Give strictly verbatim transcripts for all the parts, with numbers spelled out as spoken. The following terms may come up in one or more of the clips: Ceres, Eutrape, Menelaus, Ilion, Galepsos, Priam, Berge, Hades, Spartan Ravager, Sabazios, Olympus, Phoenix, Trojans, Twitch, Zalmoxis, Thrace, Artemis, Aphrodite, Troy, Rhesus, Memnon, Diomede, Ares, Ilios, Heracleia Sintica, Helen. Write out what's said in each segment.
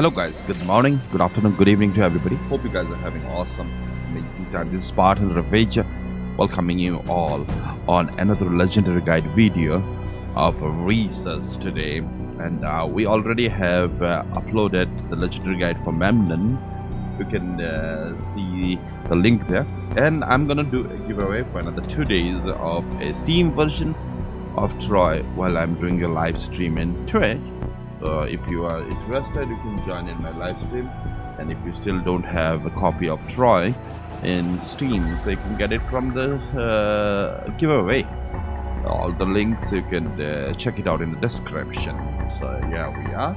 Hello guys, good morning, good afternoon, good evening to everybody. Hope you guys are having awesome amazing time. This is Spartan Ravager welcoming you all on another legendary guide video of Rhesus today. And uh, we already have uh, uploaded the legendary guide for Memnon. You can uh, see the link there. And I'm gonna do a giveaway for another two days of a Steam version of Troy while I'm doing a live stream in Twitch. So if you are interested, you can join in my live stream. And if you still don't have a copy of Troy in Steam, so you can get it from the uh, giveaway. All the links, you can uh, check it out in the description. So yeah, we are.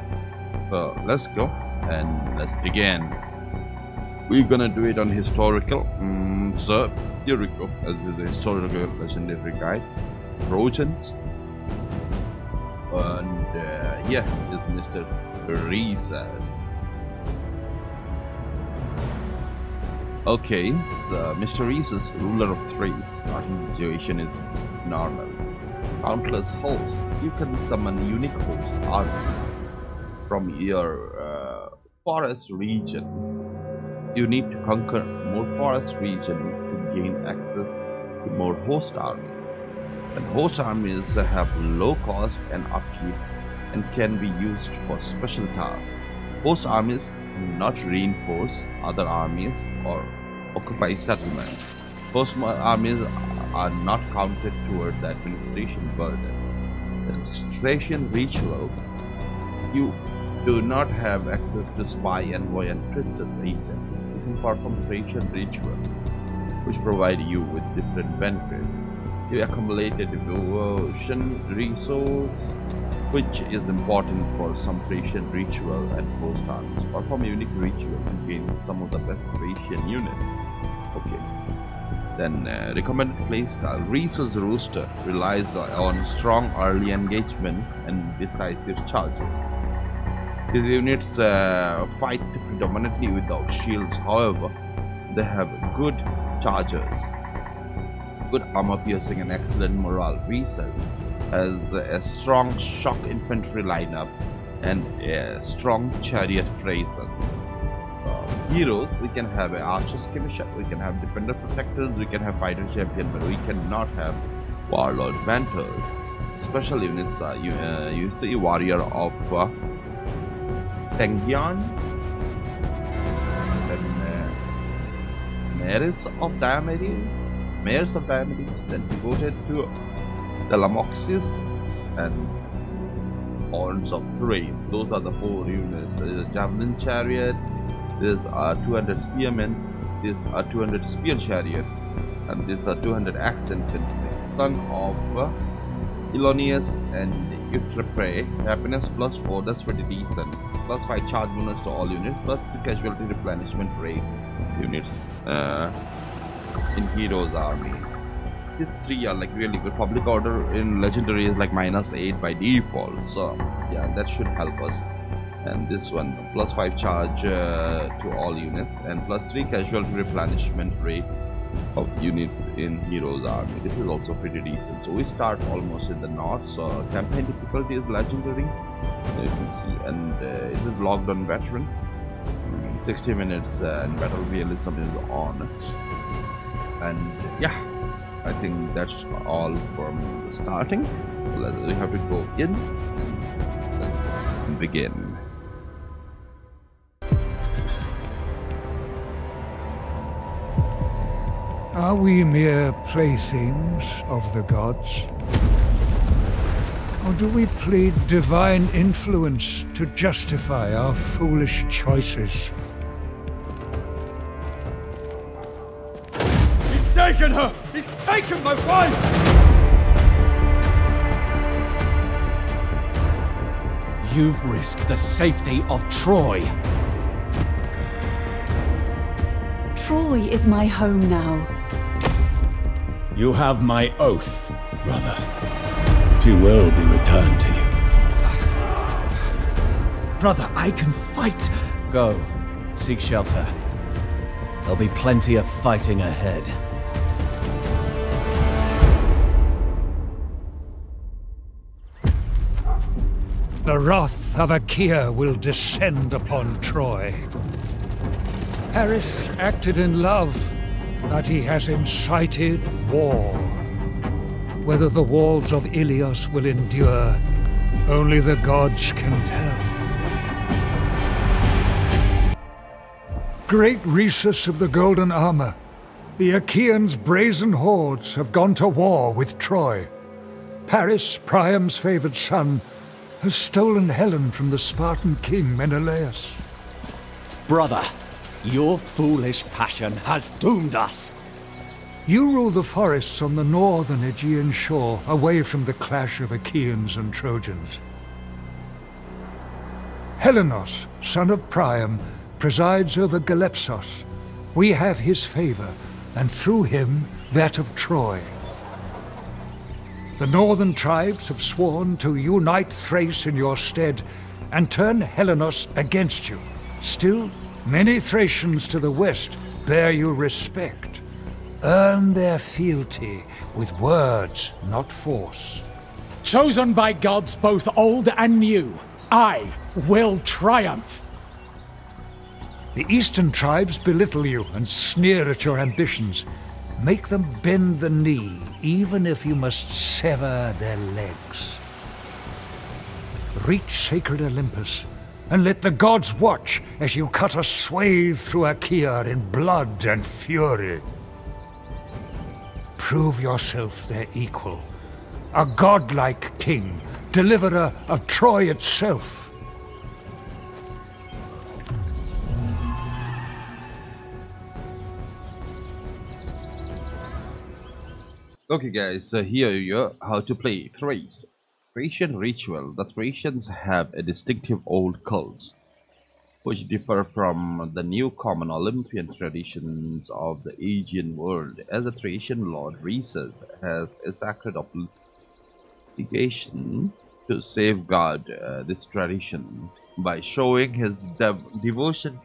So let's go and let's begin. We're gonna do it on historical. Mm, so here we go. As is a historical legendary guide, Trojans. And uh, yeah, it's Mister Rhesus. Okay, so Mister Rhesus, ruler of Thrace, starting situation is normal. Countless hosts. You can summon unique hosts, Artemis, from your uh, forest region. You need to conquer more forest region to gain access to more host armies. And host armies have low cost and upkeep and can be used for special tasks. Host armies do not reinforce other armies or occupy settlements. Host armies are not counted toward the administration burden. Administration rituals. You do not have access to spy, envoy, and priestess agent. You can perform Thracian rituals, which provide you with different benefits. You accumulate a devotion resource, which is important for some Thracian ritual and host armies. Perform unique ritual to gain some of the best Thracian units. Okay. Then uh, recommended playstyle. Rhesus Rooster relies on strong early engagement and decisive charges. These units uh, fight predominantly without shields. However, they have good charges, good armor piercing, and excellent morale. Rhesus has a strong shock infantry lineup and a strong chariot presence. Uh, heroes, we can have an archer skirmisher, we can have defender protectors, we can have fighter champion, but we cannot have warlord mentors. Special units are you uh, use the warrior of uh, Pangaion, then Ares uh, of Diomede. Mayors of Diomede, then devoted to the Zalmoxis and Horns of Thrace. Those are the four units. There is a javelin chariot, these are two hundred spearmen, these are two hundred spear chariot, and these are two hundred axe infantry. Son of uh, Ilios and Eutrape. Happiness plus four, that's pretty decent. Plus five charge bonus to all units, plus the casualty replenishment rate units. Uh, in heroes army, these three are like really good. Public order in legendary is like minus eight by default, so yeah, that should help us. And this one, plus five charge uh, to all units and plus three casualty replenishment rate of units in heroes army. This is also pretty decent. So we start almost in the north. So campaign difficulty is legendary, you can see, and uh, it is logged on veteran. Sixty minutes uh, and battle realism is on. And yeah, I think that's all from the starting. Let's, we have to go in and let's begin. Are we mere playthings of the gods? Or do we plead divine influence to justify our foolish choices? He's taken her! He's taken my wife! You've risked the safety of Troy. Troy is my home now. You have my oath, brother. She will be returned to you. Brother, I can fight! Go, seek shelter. There'll be plenty of fighting ahead. The wrath of Achaea will descend upon Troy. Paris acted in love, but he has incited war. Whether the walls of Ilios will endure, only the gods can tell. Great Rhesus of the Golden Armor, the Achaeans' brazen hordes have gone to war with Troy. Paris, Priam's favored son, has stolen Helen from the Spartan king Menelaus. Brother, your foolish passion has doomed us. You rule the forests on the northern Aegean shore, away from the clash of Achaeans and Trojans. Helenos, son of Priam, presides over Galepsos. We have his favor, and through him, that of Troy. The northern tribes have sworn to unite Thrace in your stead, and turn Helenos against you. Still, many Thracians to the west bear you respect. Earn their fealty with words, not force. Chosen by gods both old and new, I will triumph! The eastern tribes belittle you and sneer at your ambitions. Make them bend the knee, even if you must sever their legs. Reach sacred Olympus, and let the gods watch as you cut a swathe through Achaea in blood and fury. Prove yourself their equal, a godlike king, deliverer of Troy itself. Okay guys, so here you are, how to play Thrace. Thracian ritual. The Thracians have a distinctive old cult, which differ from the new common Olympian traditions of the Aegean world, as the Thracian lord Rhesus has a sacred obligation to safeguard uh, this tradition by showing his dev devotion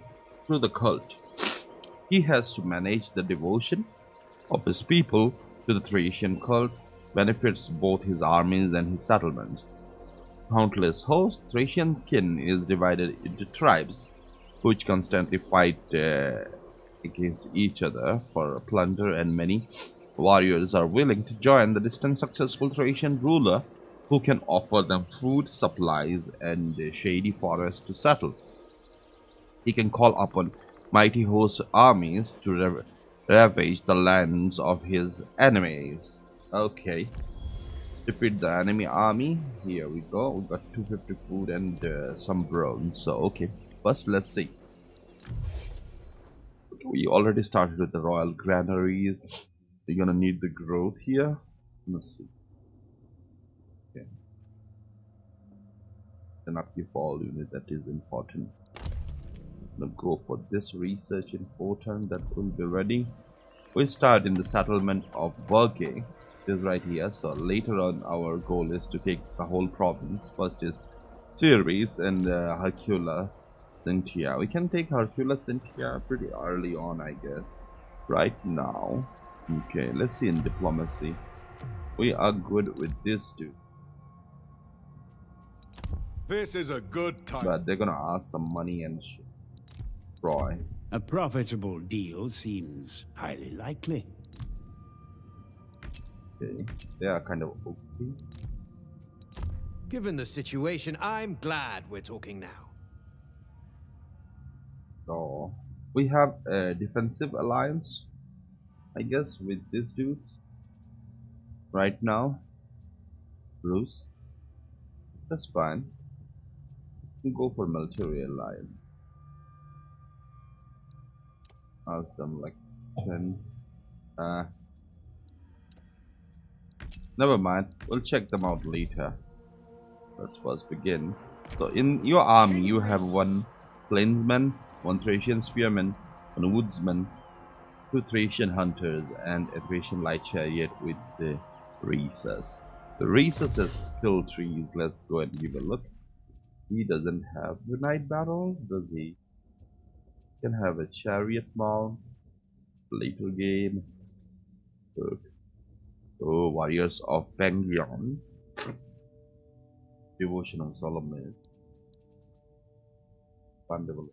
to the cult. He has to manage the devotion of his people to the Thracian cult, benefits both his armies and his settlements. Countless hosts, Thracian kin is divided into tribes, which constantly fight uh, against each other for plunder, and many warriors are willing to join the distant successful Thracian ruler, who can offer them food, supplies, and shady forests to settle. He can call upon mighty host armies to rav ravage the lands of his enemies. Okay. Defeat the enemy army. Here we go. We got two hundred fifty food and uh, some bronze. So okay, first let's see. We already started with the royal granaries. You're gonna need the growth here. Let's see. Okay. Cannot give all units. That is important. Now go for this research in four turns. That will be ready. We start in the settlement of Berge. Is right here, so later on our goal is to take the whole province. First is Ceres and uh, Heracleia Sintica. We can take Heracleia Sintica pretty early on, I guess, right now. Okay, let's see. In diplomacy we are good with this dude. This is a good time, but they're gonna ask some money and shit. Troy, a profitable deal seems highly likely. Okay. They are kind of okay. Given the situation, I'm glad we're talking now. So we have a defensive alliance, I guess, with this dude right now, Bruce. That's fine. We go for military alliance. Ask them like ten. Uh, Never mind, we'll check them out later. Let's first begin. So in your army you have one plainsman, one Thracian spearman, one woodsman, two Thracian hunters, and a Thracian light chariot with the Rhesus. The Rhesus has skill trees. Let's go and give a look. He doesn't have the night battle, does he? Can have a chariot mount, little game. Good. Oh, warriors of Pangaion. devotion and solemn Pandavali.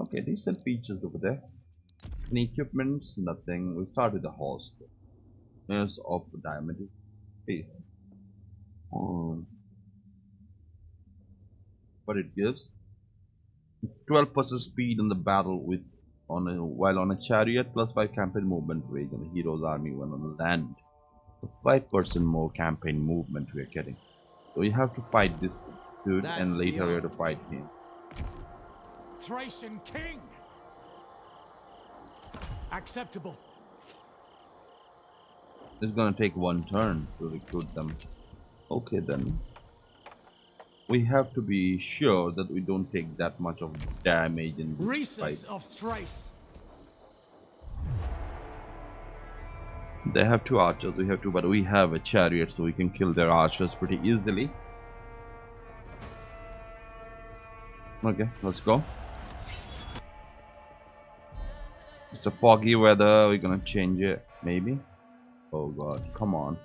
Okay, these are features over there. Any equipments, nothing. We'll start with the horse. Nurse of diameter. Hey. Um, what it gives. twelve percent speed in the battle with on a, while on a chariot, plus five campaign movement rate on the hero's army when on the land. So five percent more campaign movement we are getting. So you have to fight this dude. That's and later we have to fight him. Thracian king! Acceptable. It's gonna take one turn to recruit them. Okay then. We have to be sure that we don't take that much of damage in this Rhesus fight. Of Thrace. They have two archers, we have two, but we have a chariot, so we can kill their archers pretty easily. Okay, let's go. It's a foggy weather, we're gonna change it, maybe. Oh god, come on.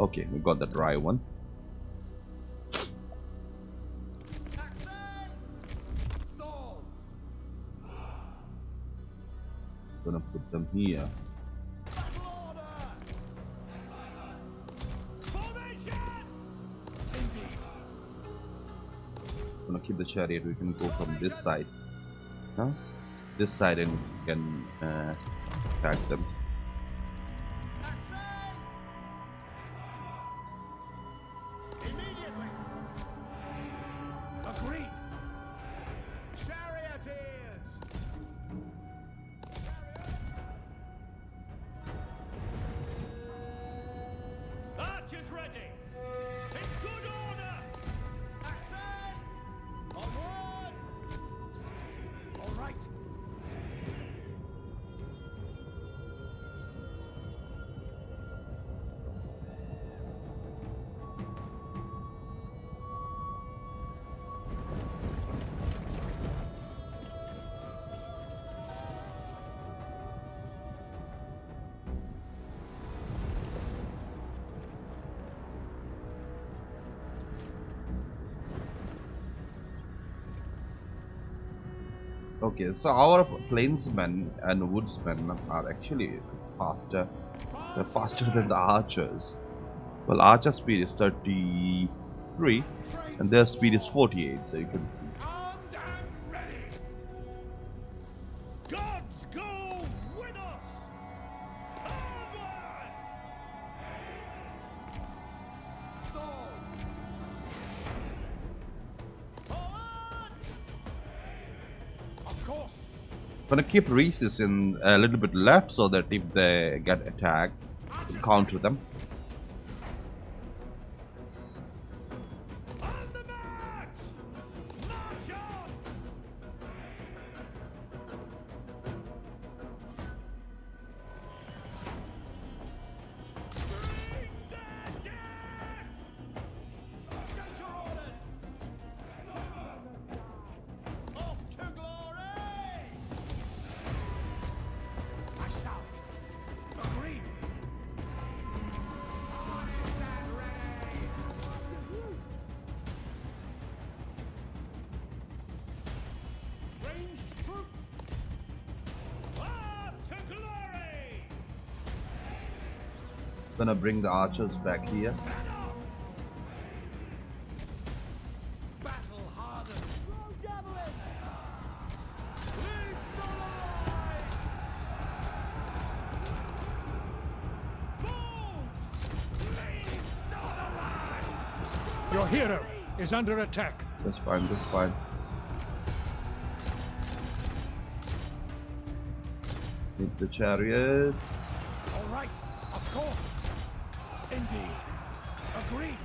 Okay, we got the dry one. Gonna put them here. Gonna keep the chariot, we can go from this side. Huh? This side and we can uh, attack them. Okay, so our plainsmen and woodsmen are actually faster. They're faster than the archers. Well, archer speed is thirty-three and their speed is forty-eight, so you can see. Gods go with us. Swords. Gonna keep Rhesus in a little bit left so that if they get attacked, we counter them. Gonna bring the archers back here. Battle harder. Your hero is under attack. That's fine, that's fine. Hit the chariot. Alright, of course. Indeed. Agreed.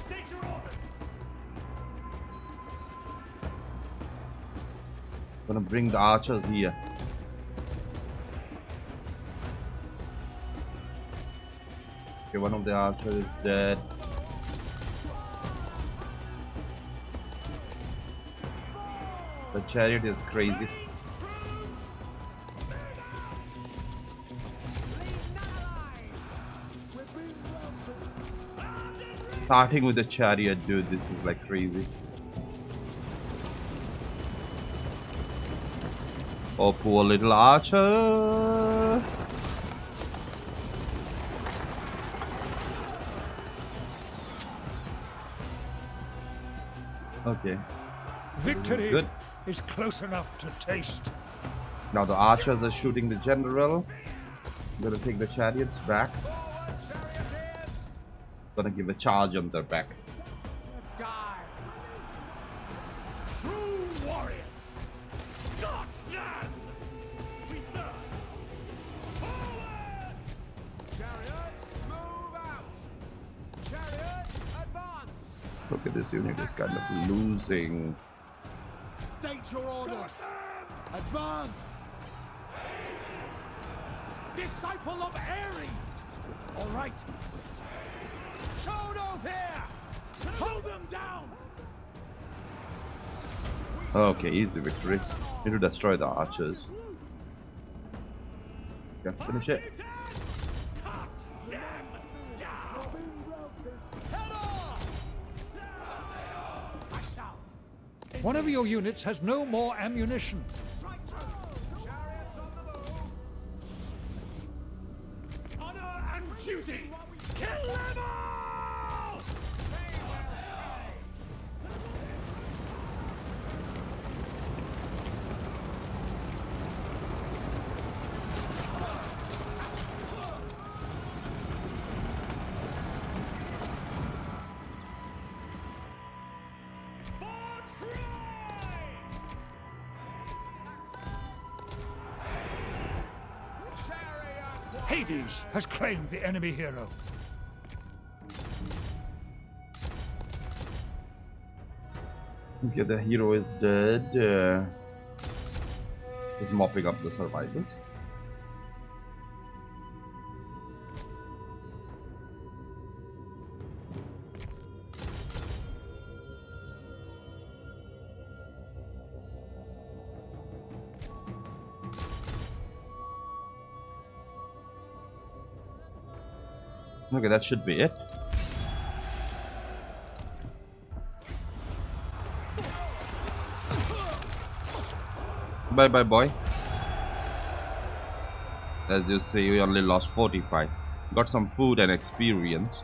State your orders. Gonna bring the archers here. Okay, one of the archers is dead. The chariot is crazy. Starting with the chariot, dude, this is like crazy. Oh, poor little archer. Okay. Victory Good. is close enough to taste. Now the archers are shooting the general. I'm gonna take the chariots back. Gonna give a charge on their back. True warriors. Got them. We serve. Forward. Chariots, move out. Chariots, advance. Look at this unit is kind of losing. State your orders. Advance. Disciple of Ares. All right. Shout over here! Hold them down! Okay, easy victory. Need to destroy the archers. Gotta finish it. Cut them down! One of your units has no more ammunition. Chariots on the move! Honor and duty! Kill them all! Hades has claimed the enemy hero. Okay, the hero is dead. Uh, he's mopping up the survivors. Okay, that should be it. Bye bye, boy. As you see, we only lost forty-five. Got some food and experience.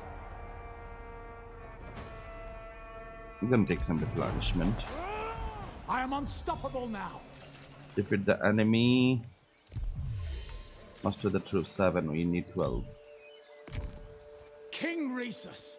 We're gonna take some replenishment. I am unstoppable now. Defeat the enemy. Muster the troops seven. We need twelve. King Rhesus.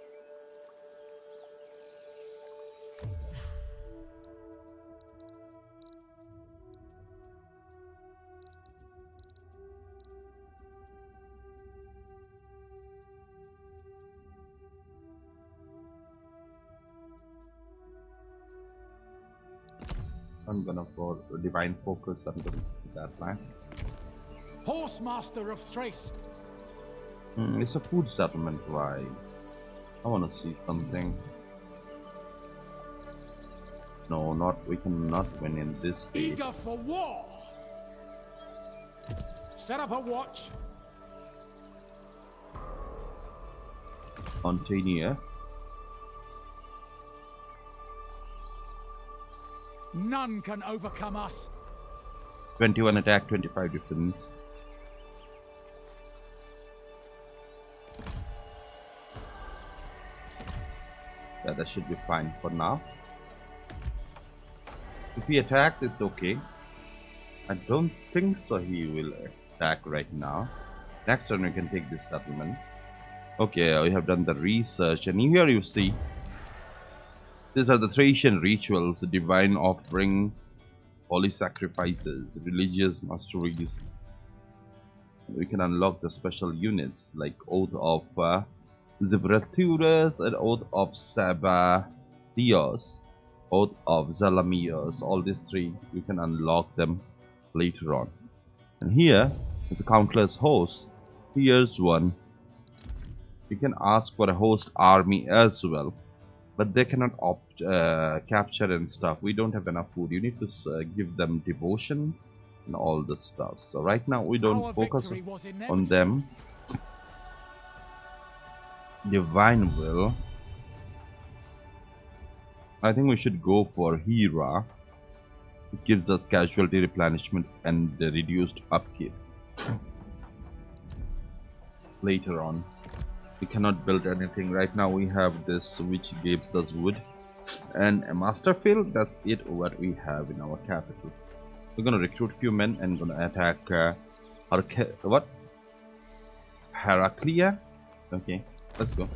I'm gonna for divine focus. I'm gonna do that plan. Horsemaster of Thrace. Mm, it's a food settlement, right? I want to see something. No, not we cannot win in this state. Eager for war. Set up a watch. Montania. None can overcome us. Twenty-one attack, twenty-five defense. Yeah, that should be fine for now. If he attacks, it's okay. I don't think so he will attack right now. Next turn we can take this settlement. Okay, we have done the research, and here you see these are the Thracian rituals, divine offering, holy sacrifices, religious masteries. We can unlock the special units like Oath of uh, Zibraturus and Oath of Sabazios, Oath of Zalamios. All these three, we can unlock them later on. And here, with the countless host, here's one. You can ask for a host army as well. but they cannot opt uh, capture and stuff. We don't have enough food. You need to uh, give them devotion and all this stuff. So right now we don't Our focus on them. Divine will. I think we should go for Hera. It gives us casualty replenishment and the reduced upkeep. Later on, we cannot build anything. Right now we have this, which gives us wood and a master field. That's it what we have in our capital. We're gonna recruit few men and gonna attack uh, Arche what? Heracleia. Okay, let's go.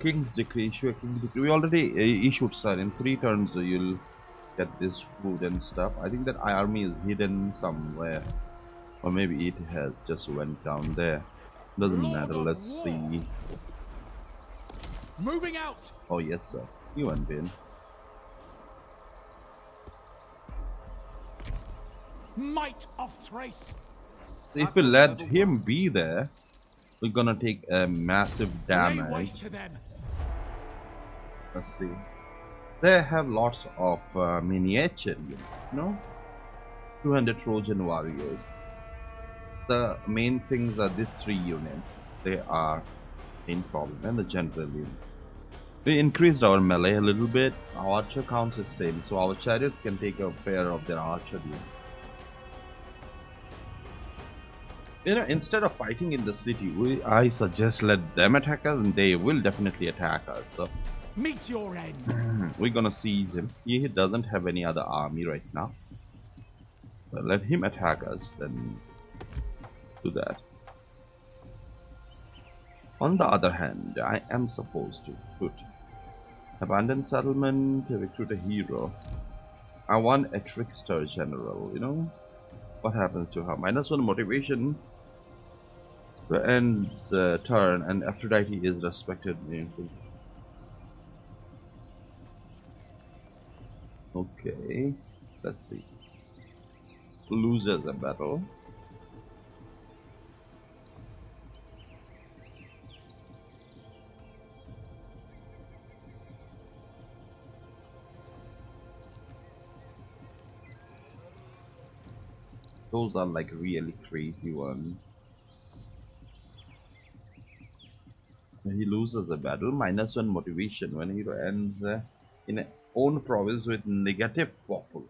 King's decree, issue a king's decree. We already uh, issued, sir. In three turns, uh, you'll get this food and stuff. I think that army is hidden somewhere, or maybe it has just went down there. Doesn't matter. Let's see. Moving out. Oh yes, sir. You went in. Might of Thrace. So if we let him be there, we're gonna take a massive damage. Let's see. They have lots of uh, miniature units, no? two hundred Trojan warriors. The main things are these three units. They are in problem, and the general unit. We increased our melee a little bit. Our archer counts is same, so our chariots can take a pair of their archer units. You know, instead of fighting in the city, we, I suggest let them attack us, and they will definitely attack us. So, meet your end. We're gonna seize him. He doesn't have any other army right now. So let him attack us, then do that. On the other hand, I am supposed to put abandoned settlement, recruit a hero. I want a trickster general, you know. What happens to her? Minus one motivation. The end's uh, turn, and Aphrodite is respected. Okay, let's see. Loses a battle. Those are like really crazy ones. He loses a battle, minus one motivation when he ends uh, in a own province with negative waffle.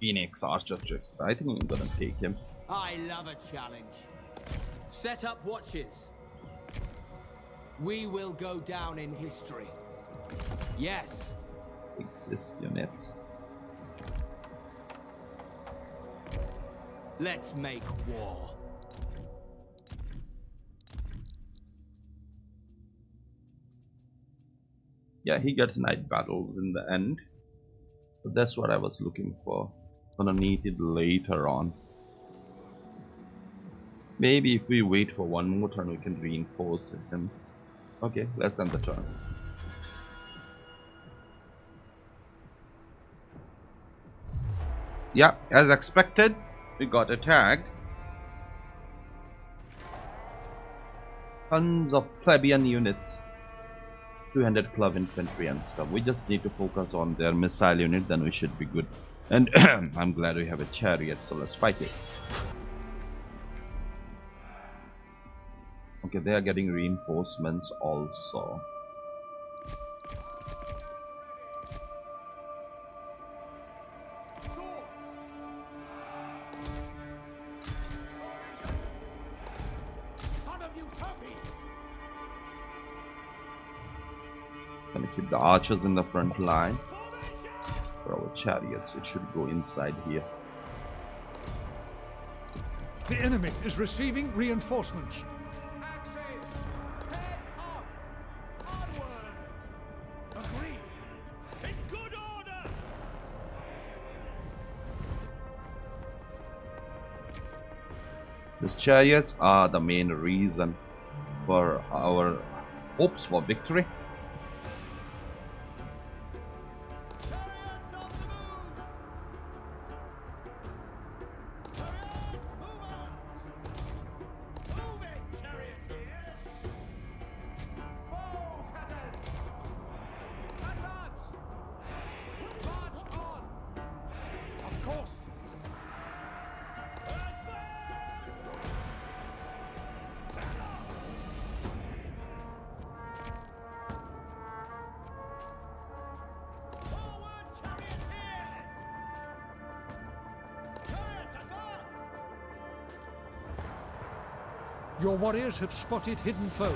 Phoenix Archer trick. I think I'm gonna take him. I love a challenge. Set up watches. We will go down in history. Yes. Take this unit. Let's make war. Yeah, he gets night battles in the end. So that's what I was looking for. Gonna need it later on. Maybe if we wait for one more turn, we can reinforce him. Okay, let's end the turn. Yeah, as expected. We got attacked. Tons of plebeian units. two hundred club infantry and stuff. We just need to focus on their missile unit, then we should be good. And I'm glad we have a chariot, so let's fight it. Okay, they are getting reinforcements also. The archers in the front line. For our chariots, it should go inside here. The enemy is receiving reinforcements. Axes, head off! Onward! Agreed! In good order! These chariots are the main reason for our hopes for victory. Your warriors have spotted hidden foes.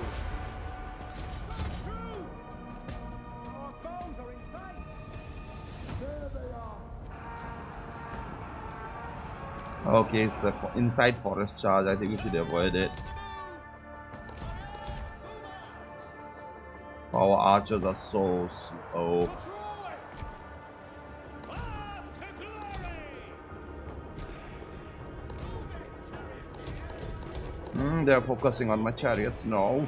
Our foes are in sight. There they are. Okay, it's so inside forest charge. I think we should avoid it. Our archers are so slow. They're focusing on my chariots now.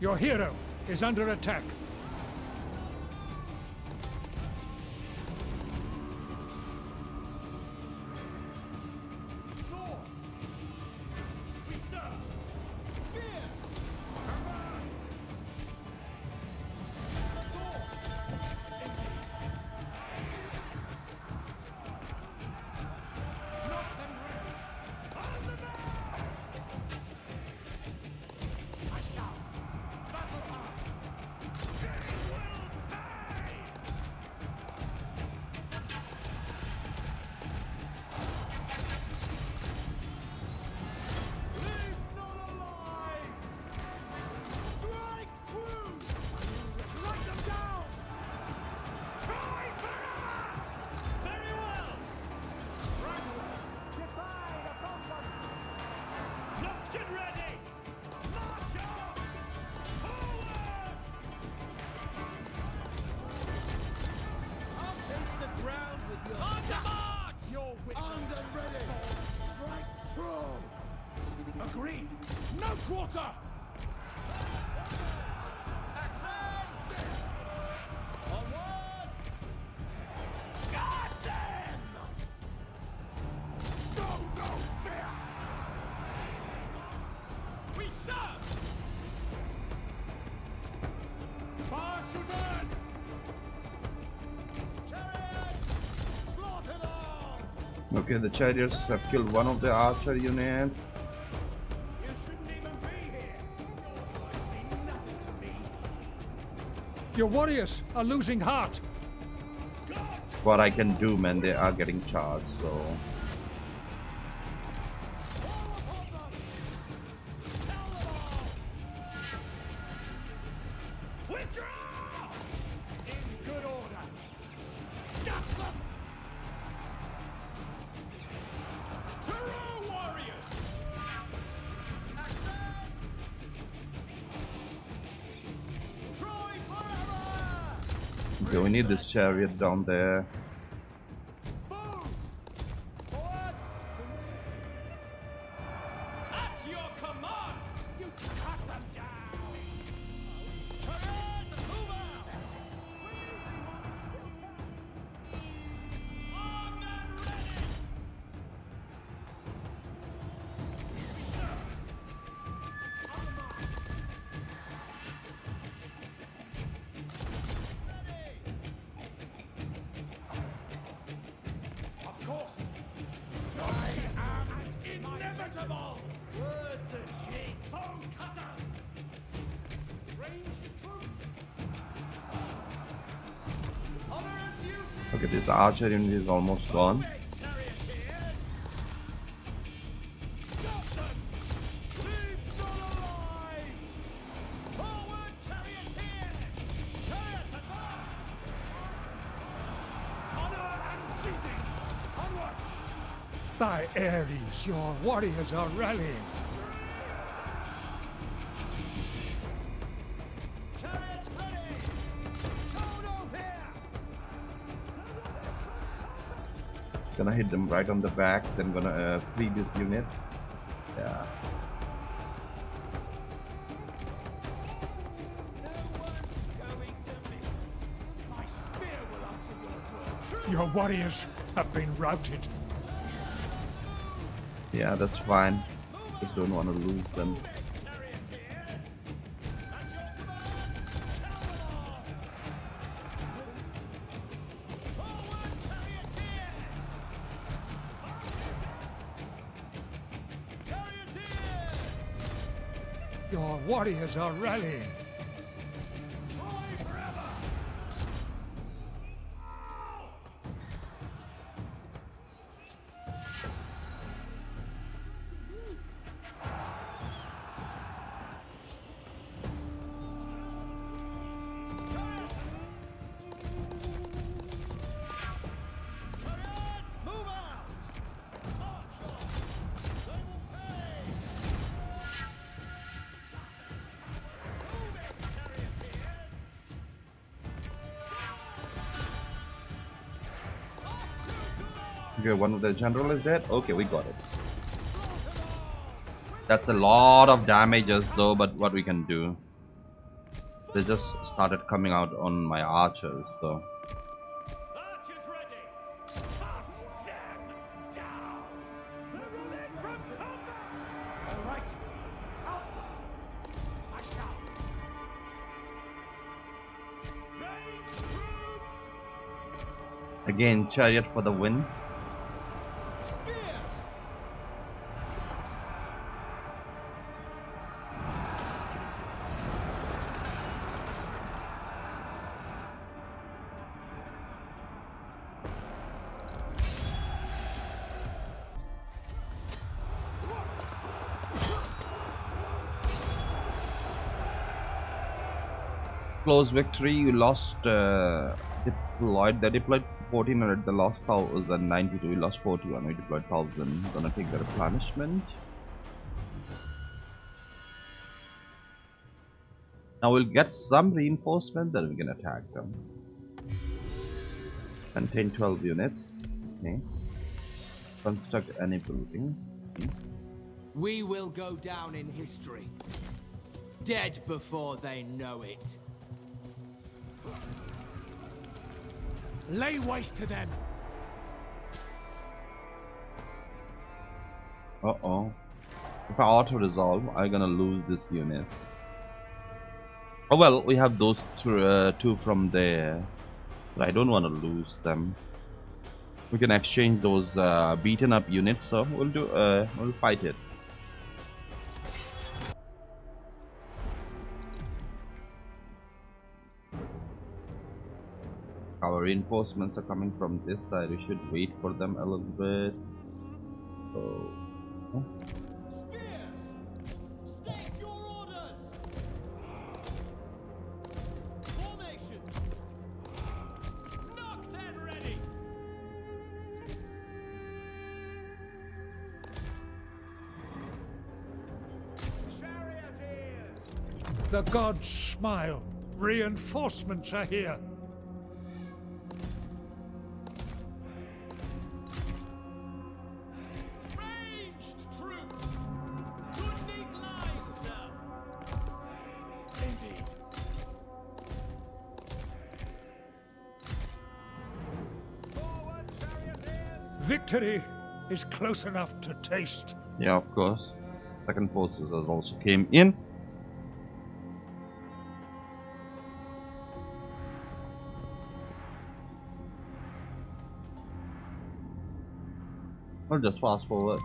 Your hero is under attack. Okay, the chariots have killed one of the archer unit. You shouldn't even be here. Your words mean nothing to me. Your warriors are losing heart. What I can do, man, they are getting charged, so. This chariot down there. At your command, you cut them down. Armed and ready. Okay, this archer unit is almost gone. By Ares, your warriors are rallying. Gonna hit them right on the back, then gonna uh, free this unit. Yeah. Your warriors have been routed. Yeah, that's fine. Just don't want to lose them. Your warriors are rallying. Okay, one of the general is dead. Okay, we got it. That's a lot of damages though, but what we can do. They just started coming out on my archers, so again chariot for the win. Close victory. You lost uh, deployed. They deployed fourteen hundred. They lost one thousand ninety-two. We lost forty-one. We deployed one thousand. Gonna take the replenishment. Now we'll get some reinforcement. Then we can attack them. Contain twelve units. Okay. Construct any building. Okay. We will go down in history. Dead before they know it. Lay waste to them. Uh oh. If I auto resolve, I'm gonna lose this unit. Oh well, we have those two, uh, two from there. But I don't want to lose them. We can exchange those uh, beaten up units, so we'll do. Uh, we'll fight it. Our reinforcements are coming from this side. We should wait for them a little bit. So, huh? Spears, state your orders. Formation, knocked and ready. Charioteers. The gods smile. Reinforcements are here. Victory is close enough to taste. Yeah, of course. Second forces also came in. I'll just fast forward.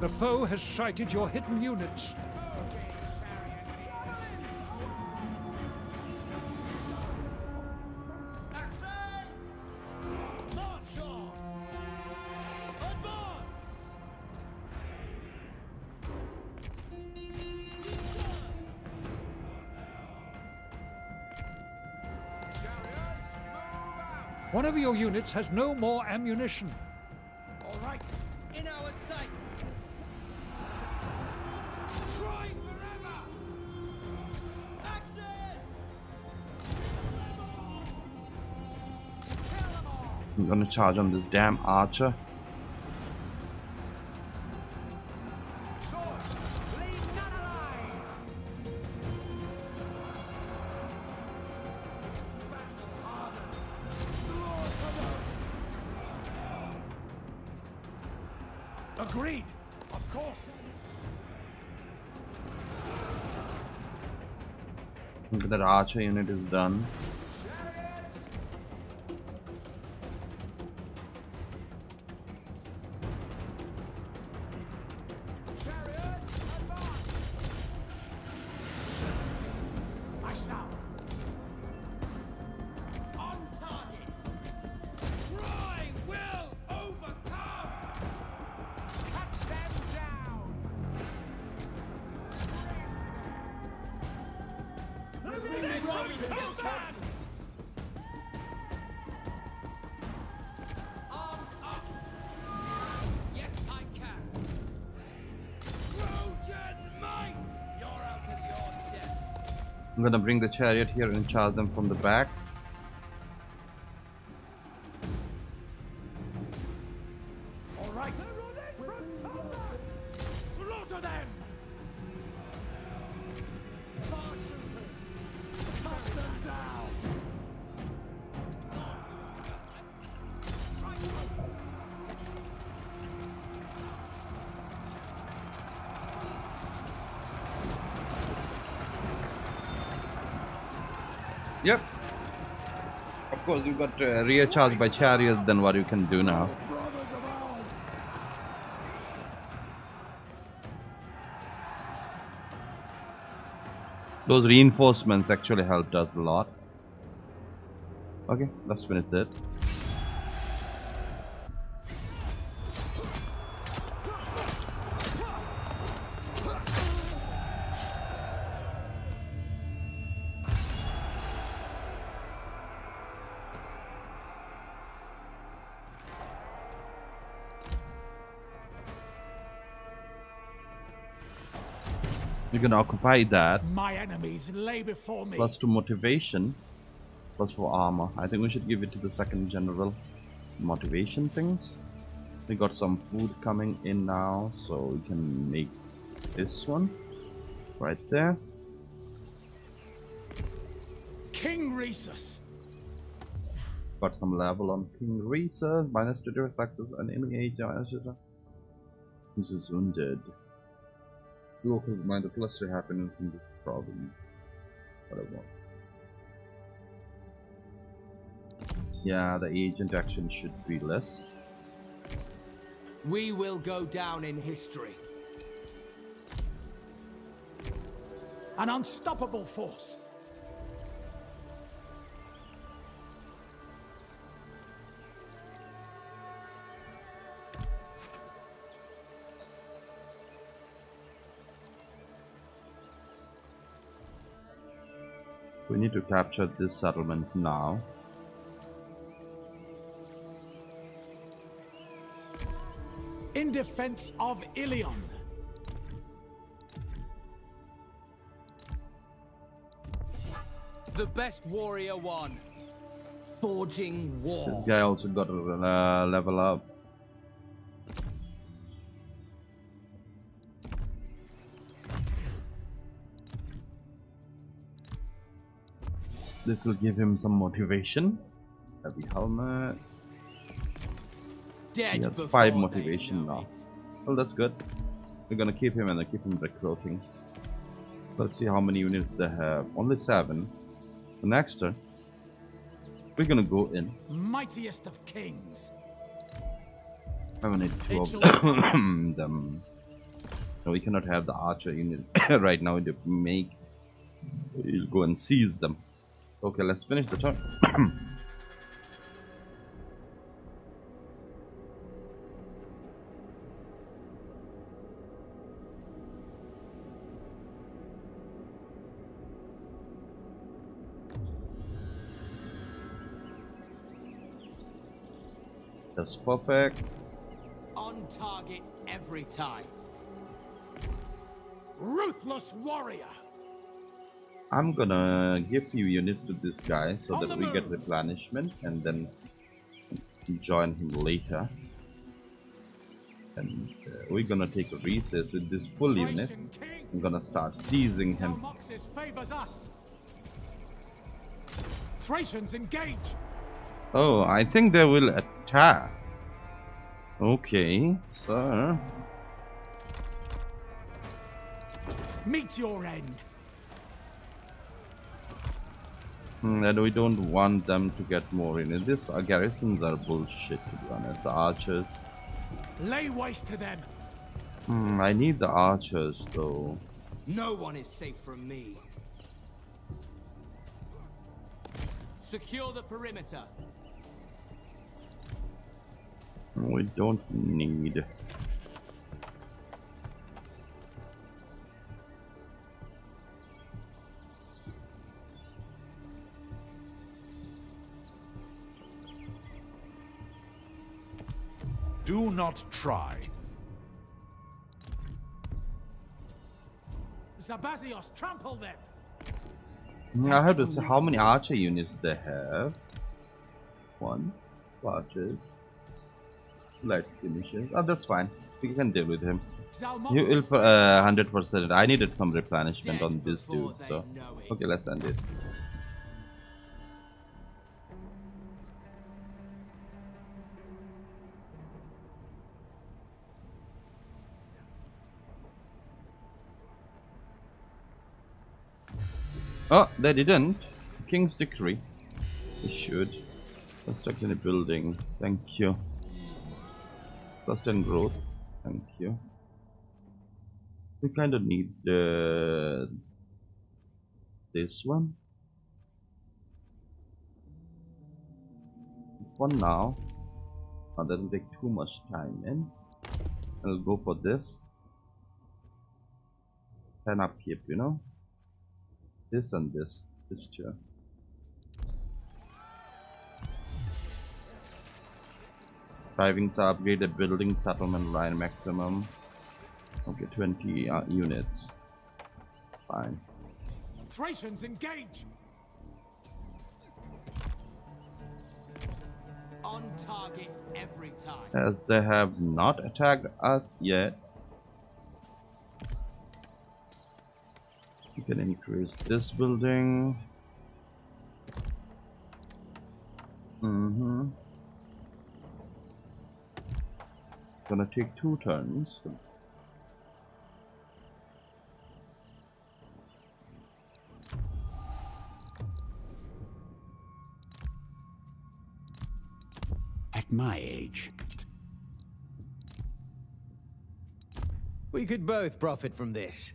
The foe has sighted your hidden units. One of your units has no more ammunition. All right, in our sights. Troy forever. Access. Kill them all. I'm gonna charge on this damn archer. Agreed! Of course! I think that archer unit is done. I'm gonna bring the chariot here and charge them from the back. All right. Slaughter them. Far shooters. Cut them down. Yep, of course you got uh, recharged by chariots, then what you can do now. Those reinforcements actually helped us a lot. Okay, let's finish it. You're gonna occupy that. My enemies lay before me. Plus two motivation, plus four armor. I think we should give it to the second general. Motivation things. We got some food coming in now, so we can make this one right there. King Rhesus. Got some level on King Rhesus. Minus two direct access and enemy agent. This is wounded. Local mind the cluster happiness in this problem. Whatever. Yeah, the agent action should be less. We will go down in history. An unstoppable force. We need to capture this settlement now. In defense of Ilion. The best warrior won. Forging war. This guy also got to uh, level up. This will give him some motivation. Heavy helmet. Dead he has five motivation now. Well, that's good. We're gonna keep him and keep him recruiting. Let's see how many units they have. Only seven. The next turn, we're gonna go in. Mightiest of kings. I'm gonna need two of them. No, we cannot have the archer in his right now in the make. So he'll go and seize them. Okay, let's finish the turn. That's perfect. On target every time. Ruthless warrior. I'm gonna give few units to this guy so on that we move. Get replenishment and then join him later. And uh, we're gonna take a recess with this full Thracian unit. King. I'm gonna start seizing him. Zalmoxis favors us. Thracians engage. Oh, I think they will attack. Okay, sir. Meet your end. And we don't want them to get more in it. These uh, garrisons are bullshit, to be honest. The archers. Lay waste to them. Hmm, I need the archers, though. No one is safe from me. Secure the perimeter. We don't need. Do not try. Sabazios, trample them. I have to see how many archer units they have. One, two archers. Light finishes. Oh, that's fine. We can deal with him. You will for uh, one hundred percent. I needed some replenishment on this dude, so okay, let's end it. Oh, they didn't. King's decree. They should. Construction a building. Thank you. Sustain growth. Thank you. We kind of need uh, this one. One now. Oh, that doesn't take too much time in. I'll go for this. ten upkeep, you know. This and this. This chair. Drivings are upgraded, building settlement line maximum. Okay, twenty uh, units. Fine. Thracians engage. On target every time. As they have not attacked us yet. We can increase this building. Mm-hmm. Gonna take two turns. At my age, we could both profit from this.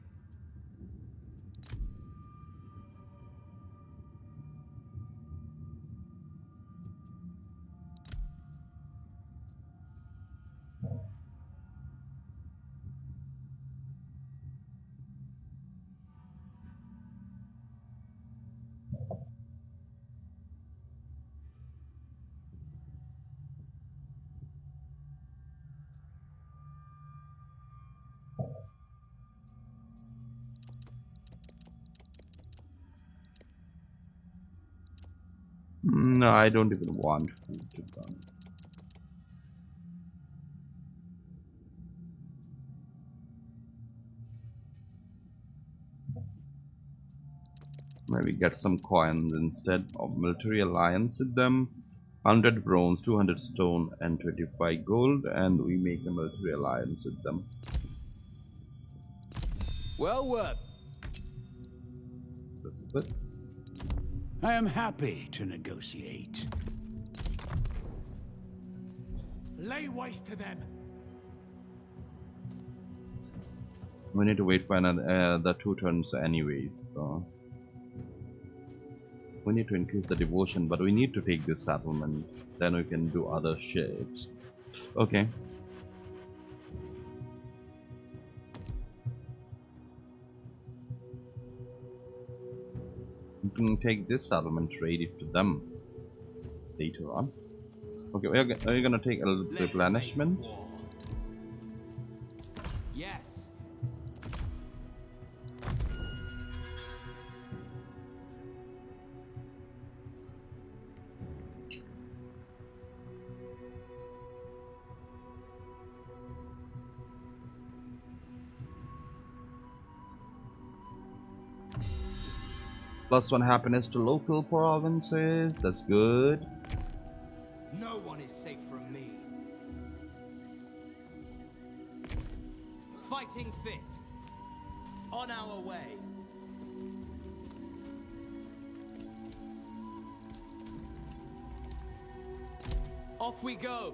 No, I don't even want food to come. Maybe get some coins instead of military alliance with them. one hundred bronze, two hundred stone and twenty-five gold, and we make a military alliance with them. Well worth. That's it. I am happy to negotiate. Lay waste to them. We need to wait for another uh, the two turns anyways, so we need to increase the devotion, but we need to take this settlement, then we can do other shits. Okay. We can take this settlement, trade it to them later on. Okay, we're, we're gonna take a little replenishment. Yes. Plus one happiness to local provinces. That's good. No one is safe from me. Fighting fit. On our way. Off we go.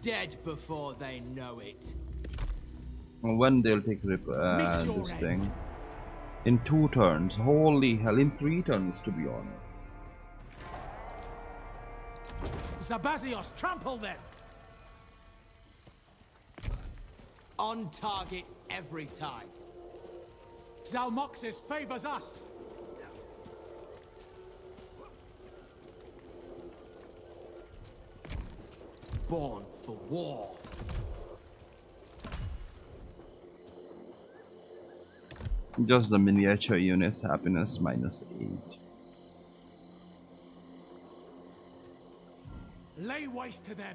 Dead before they know it. When they'll take rip uh, this end. Thing. In two turns. Holy hell, in three turns to be honest. Sabazios, trample them! On target every time. Zalmoxis favors us! Born for war. Just the miniature units, happiness minus eight. Lay waste to them.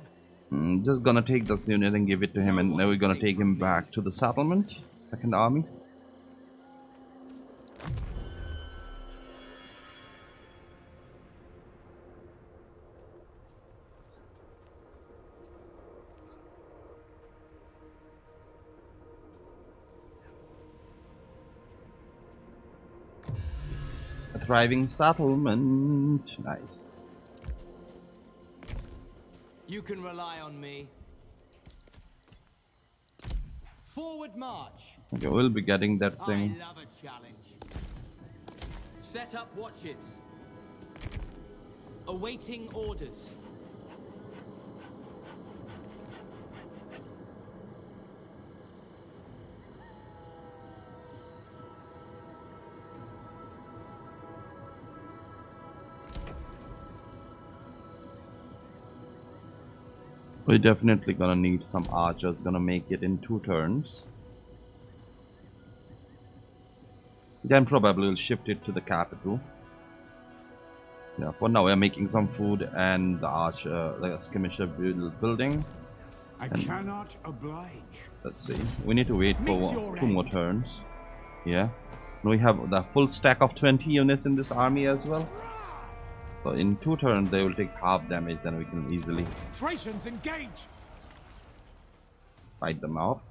Mm, just gonna take this unit and give it to him, and now we're gonna take him back to the settlement, second army. A thriving settlement, nice. You can rely on me. Forward march. Okay, we'll be getting that thing. I love a challenge. Set up watches. Awaiting orders. We're definitely gonna need some archers, gonna make it in two turns. Then probably we'll shift it to the capital. Yeah, for now we're making some food and the archer, like a skirmisher build building. I and cannot oblige. Let's see. We need to wait for one, two more turns. Yeah. And we have the full stack of twenty units in this army as well. So in two turns they will take half damage, then we can easily Thracians engage. Fight them off.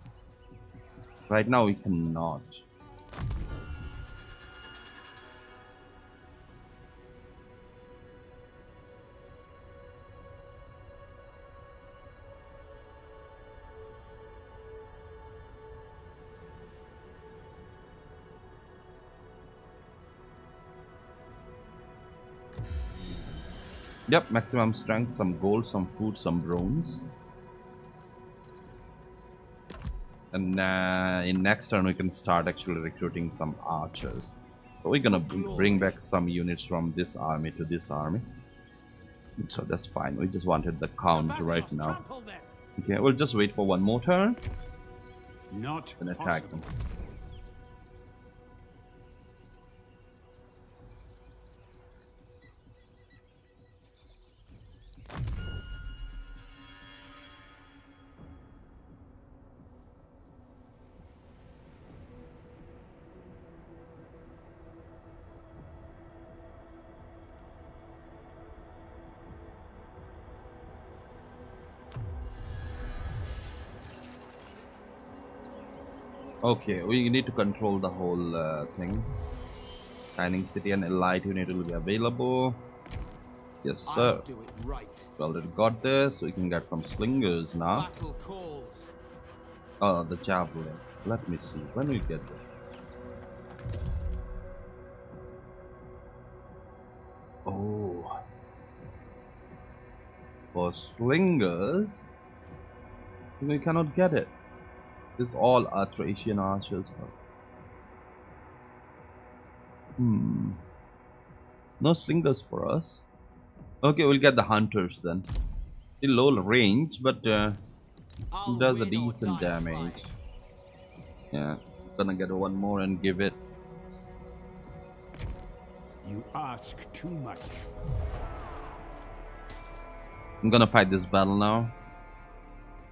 Right now we cannot. Yep, maximum strength, some gold, some food, some bronze. And uh, in next turn we can start actually recruiting some archers. So we're gonna bring back some units from this army to this army. So that's fine, we just wanted the count right now. Okay, we'll just wait for one more turn. Not and attack possible. them. Okay, we need to control the whole uh, thing. Shining City and Elite unit will be available. Yes, sir. Well, we already got this. We can get some slingers now. Oh, the javelin. Let me see. When we get there. Oh. For slingers, we cannot get it. It's all Thracian archers. Hmm. No slingers for us. Okay, we'll get the hunters then. Still low range, but uh, it does a decent damage. Yeah, gonna get one more and give it. You ask too much. I'm gonna fight this battle now.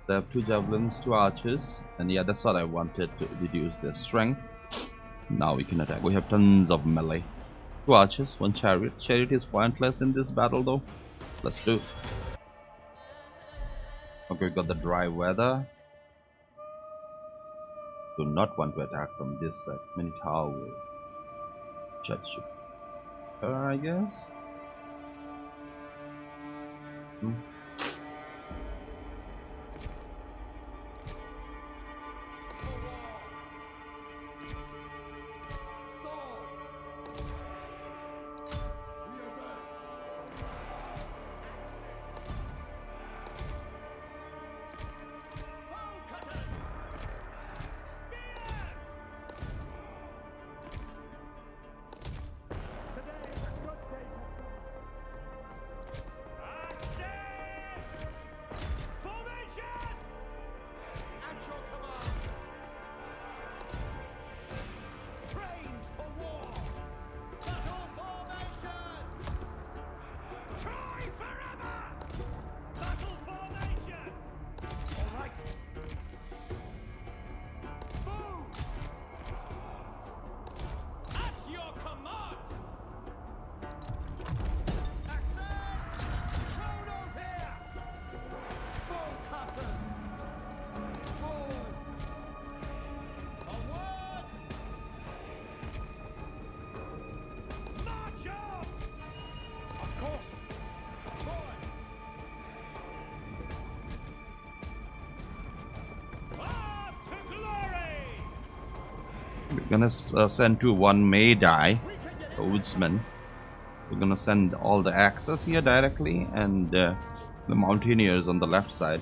They have two javelins, two archers, and yeah, that's what I wanted, to reduce their strength. Now we can attack. We have tons of melee. Two archers, one chariot. Chariot is pointless in this battle though. Let's do it. Okay, we got the dry weather. Do not want to attack from this side. Minotaur will judge you. Uh, I guess. Hmm. Gonna uh, send to one may die the woodsman. We're gonna send all the axes here directly and uh, the mountaineers on the left side.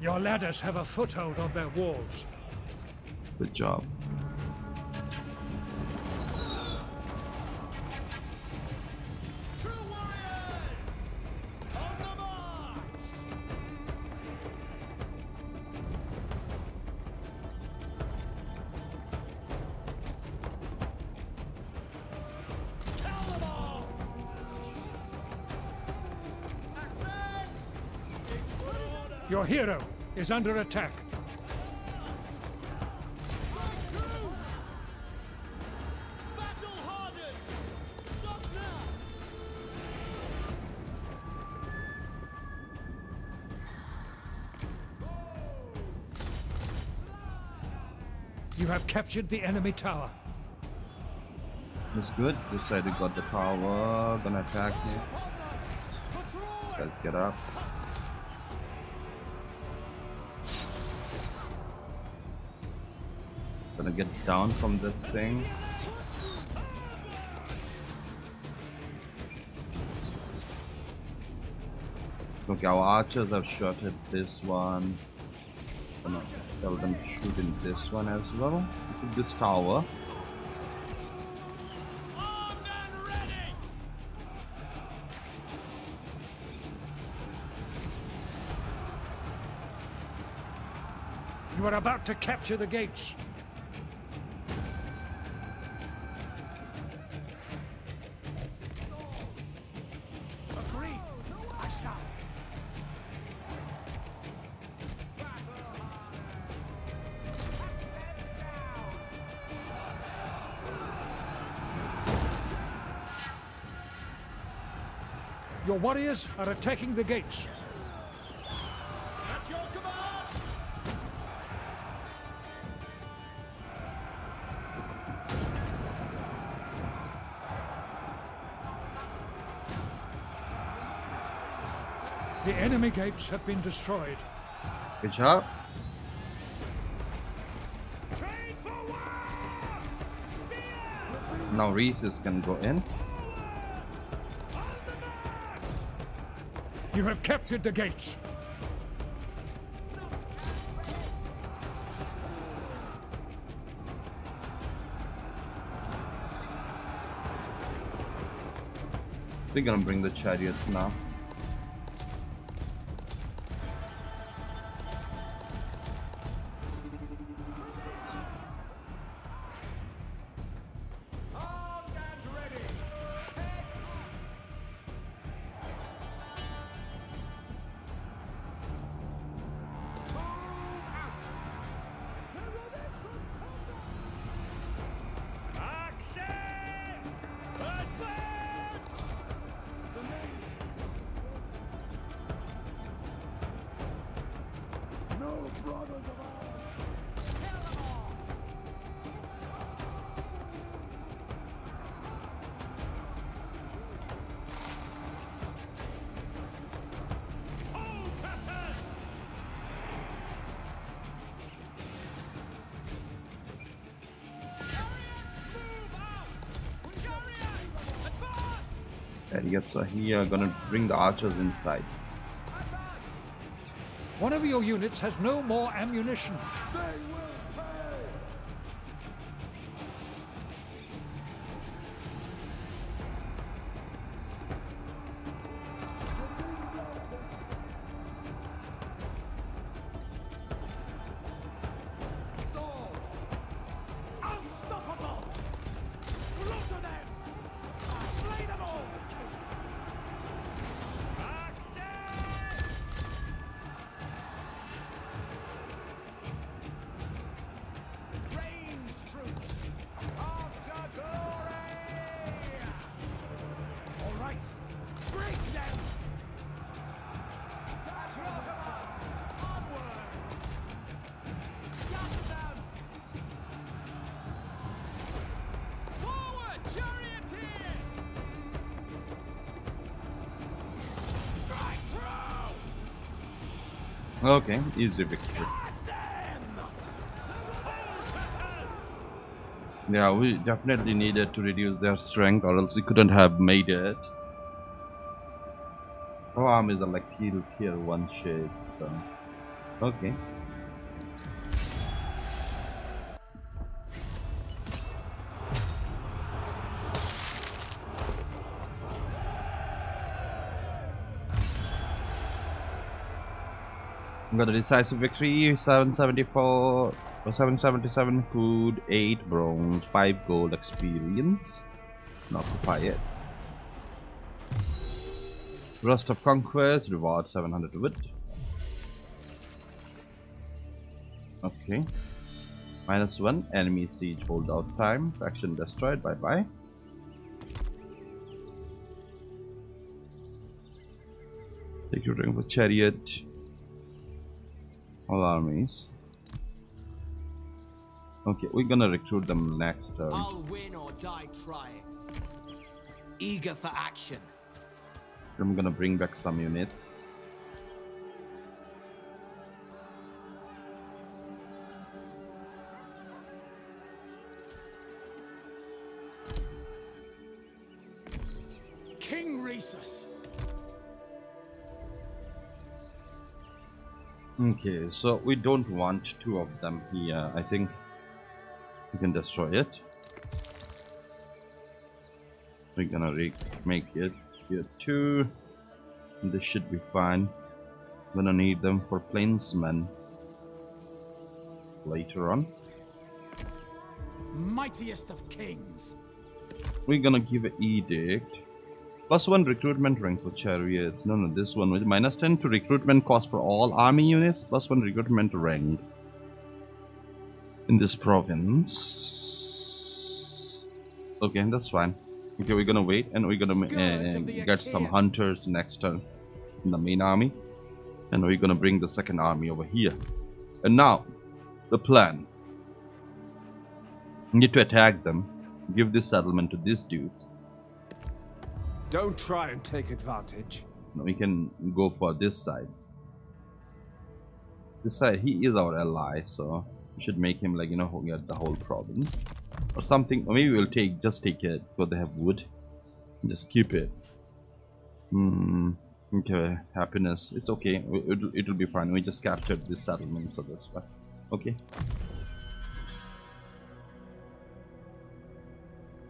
Your ladders have a foothold on their walls. Good job. True warriors! On the march! Tell them all! Access! Your hero is under attack. You have captured the enemy tower. That's good. This side we got the tower. Gonna attack you. Guys, get up. Gonna get down from this thing. Okay, our archers have shot at this one. Gonna tell them to shoot in this one as well. Look at this tower. You are about to capture the gates. Your warriors are attacking the gates. That's your command. The enemy gates have been destroyed. Good job. Now Rhesus can go in. You have captured the gates. We're gonna bring the chariots now. So here gonna bring the archers inside. One of your units has no more ammunition. They will pay. Swords, unstoppable. Slaughter them. Slay them all. Okay, easy victory. Yeah, we definitely needed to reduce their strength or else we couldn't have made it. Our armies are like tier, tier one shades, so... Okay. Got a decisive victory, seven seventy-four, or seven seventy-seven food, eight bronze, five gold experience. Not to buy it. Rust of Conquest, reward seven hundred wit. Okay. Minus one, enemy siege holdout time, faction destroyed, bye bye. Securing for chariot. All armies. Okay, we're gonna recruit them next turn. I'll win or die trying. Eager for action. I'm gonna bring back some units. King Rhesus. Okay, so we don't want two of them here. I think we can destroy it. We're gonna re make it here too. This should be fine. Gonna need them for plainsmen later on. Mightiest of kings. We're gonna give an edict. Plus one recruitment rank for chariots. No, no, this one with minus ten to recruitment cost for all army units. Plus one recruitment rank in this province. Okay, that's fine. Okay, we're gonna wait and we're gonna uh, get some hunters next turn in the main army, and we're gonna bring the second army over here. And now the plan: we need to attack them, give this settlement to these dudes. Don't try and take advantage. Now we can go for this side. This side, he is our ally, so we should make him, like, you know, get the whole province or something. Or maybe we'll take just take it, because they have wood. Just keep it. Hmm. Okay, happiness. It's okay. It'll, it'll be fine. We just captured this settlement, so that's fine. Okay.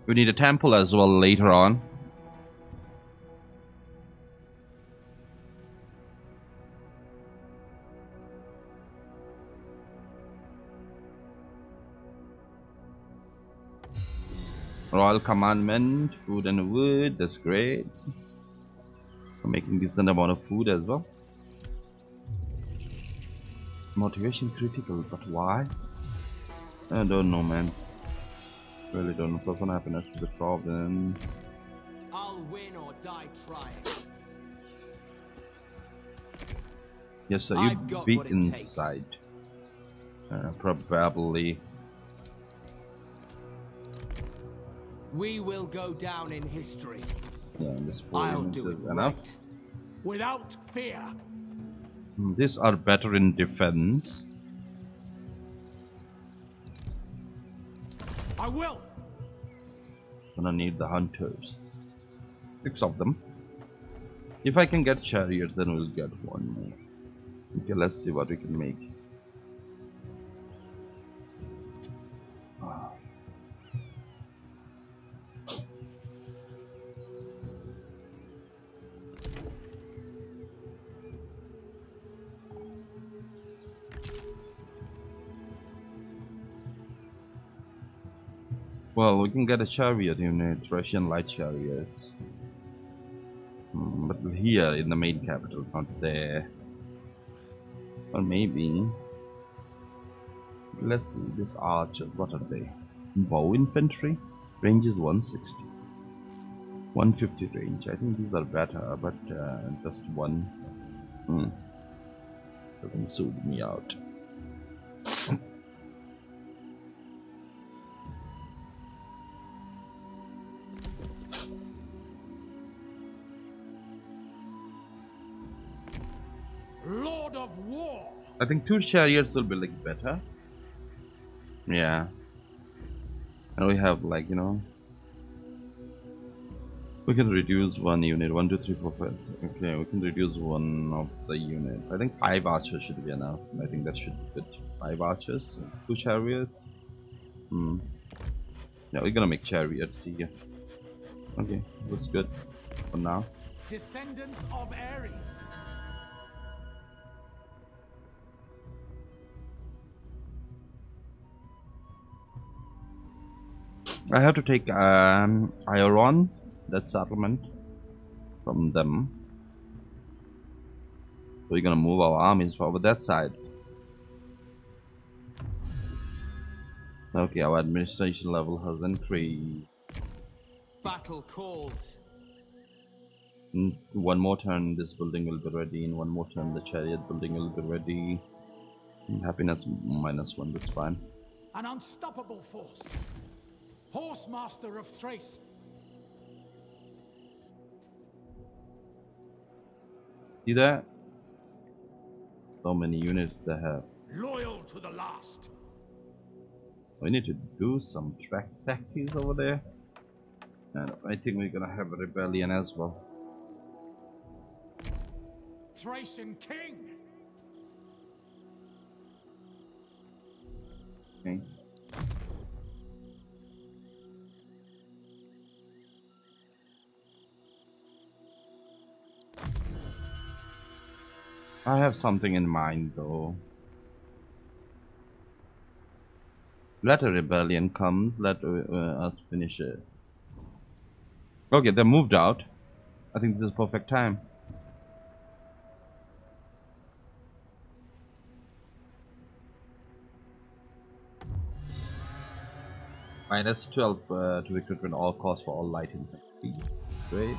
We need a temple as well later on. Royal commandment, food and wood, that's great. I'm making decent amount of food as well. Motivation critical, but why? I don't know, man. Really don't know. Personal happiness is the problem. I'll win or die trying. Yes, sir, you'd be inside. Uh, probably. We will go down in history. Yeah, this I'll do it enough. Right. Without fear. These are better in defense. I will. Gonna need the hunters. Six of them. If I can get chariots, then we'll get one more. Okay, let's see what we can make. Well, we can get a chariot unit, Russian light chariots. Hmm, but here in the main capital, not there. Or maybe. Let's see, this archers, what are they? Bow infantry? Range is one sixty. one fifty range. I think these are better, but uh, just one. Hmm. Doesn't suit me out. I think two chariots will be like better. Yeah. And we have, like, you know, we can reduce one unit. One, two, three, four, five. Okay, we can reduce one of the units. I think five archers should be enough. I think that should fit. Five archers, two chariots. Hmm. Yeah, we're gonna make chariots here. Okay, looks good for now. Descendants of Ares. I have to take um, Iron, that settlement, from them. We're gonna move our armies over that side. Okay, our administration level has increased. Battle calls. One more turn, this building will be ready. In one more turn, the chariot building will be ready. Happiness minus one, that's fine. An unstoppable force. Horse master of Thrace. See that? So many units they have. Loyal to the last. We need to do some track tactics over there. And I think we're gonna have a rebellion as well. Thracian king. Okay. I have something in mind though. Let a rebellion come, let uh, us finish it. Okay, they moved out. I think this is perfect time. minus twelve uh, to recruit at all costs for all light insects. Great.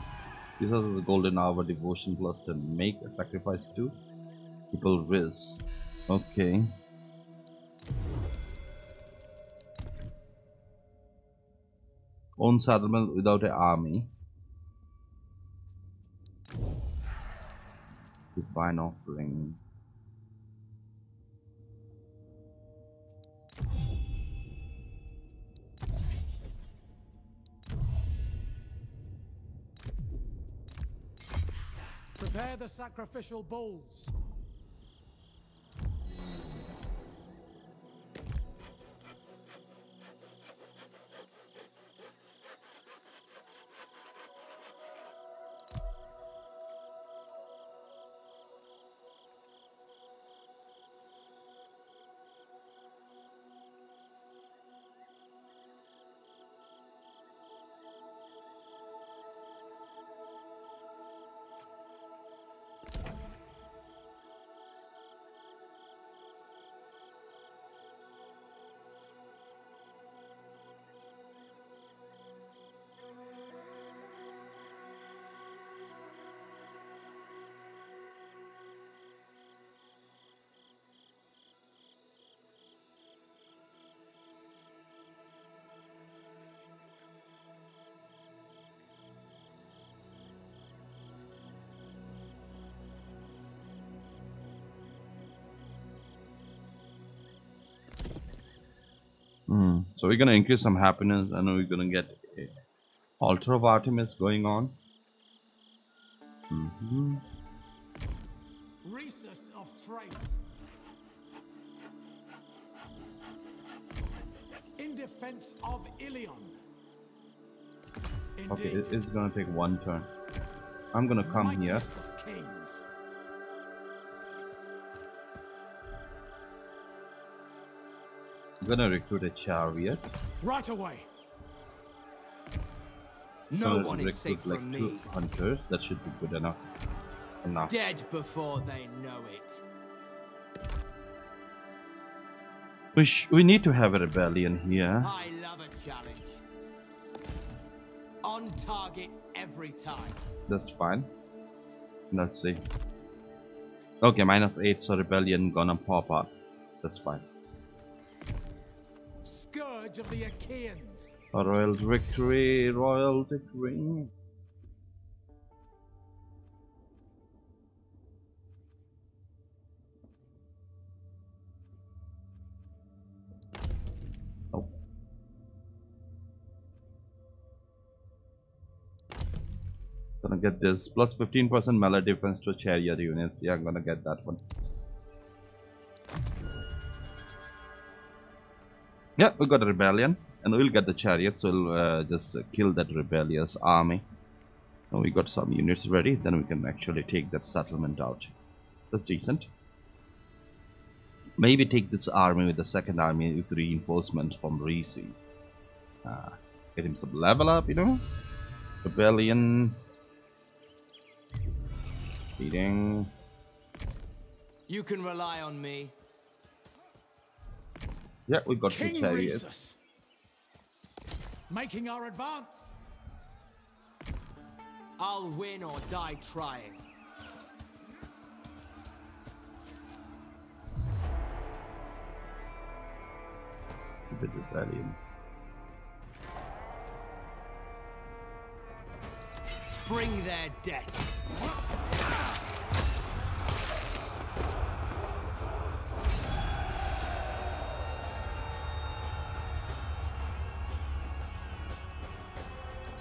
This also is a golden hour devotion plus to make a sacrifice to people riz. Okay. Own settlement without an army. Divine offering. Prepare the sacrificial bowls. So we're gonna increase some happiness. I know we're gonna get a altar of Artemis going on. Mm-hmm. Rhesus of Thrace. In defense of Ilion. Indeed. Okay, it, it's gonna take one turn. I'm gonna come Mightiest here. Gonna recruit a chariot right away. No one is safe like from me. Hunters, that should be good enough. Enough. Dead before they know it. We sh we need to have a rebellion here. I love a challenge. On target every time. That's fine. Let's see. Okay, minus eight, so rebellion gonna pop up. That's fine. Scourge of the Achaeans. A royal victory, royal victory. Oh. Gonna get this plus fifteen percent melee defense to chariot units. Yeah, I'm gonna get that one. Yeah, we got a rebellion, and we'll get the chariot, so we'll uh, just uh, kill that rebellious army. Now we got some units ready, then we can actually take that settlement out. That's decent. Maybe take this army with the second army with reinforcements from Rhesus. Uh, get him some level up, you know? Rebellion. Feeding. You can rely on me. Yeah, we got two chariots. Making our advance. I'll win or die trying. Stupid rebellion. Bring their death.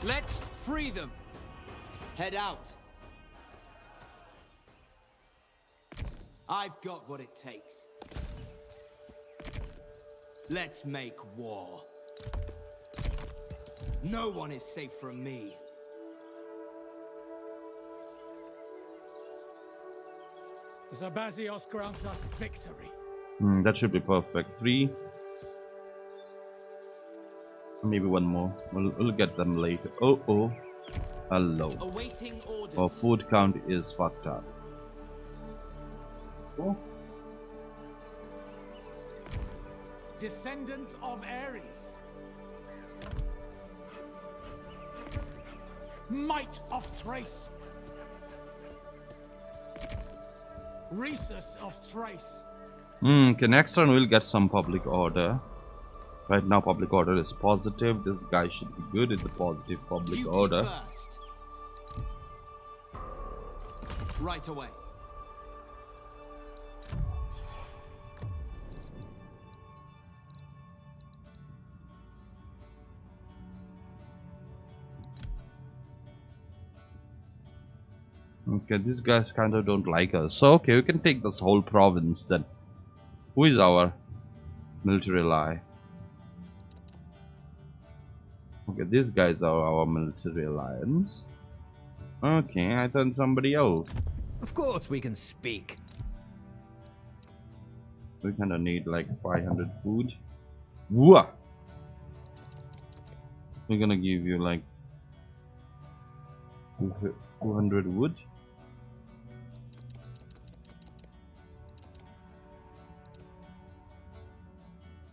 Let's free them. Head out. I've got what it takes. Let's make war. No one is safe from me. Sabazios grants us victory. Mm, that should be perfect. Three. Maybe one more. We'll, we'll get them later. Oh, oh. Hello. Our food count is fucked up. Oh. Descendant of Ares. might of Thrace, Rhesus of Thrace. Hmm, okay, next turn we'll get some public order. Right now public order is positive. This guy should be good in the positive public Duty order. First. Right away. Okay, these guys kind of don't like us. So, okay, we can take this whole province then. Who is our military ally? Okay, these guys are our military alliance. Okay, I thought somebody else. Of course we can speak. We kind of need like five hundred food. Whoa! We're gonna give you like two hundred wood.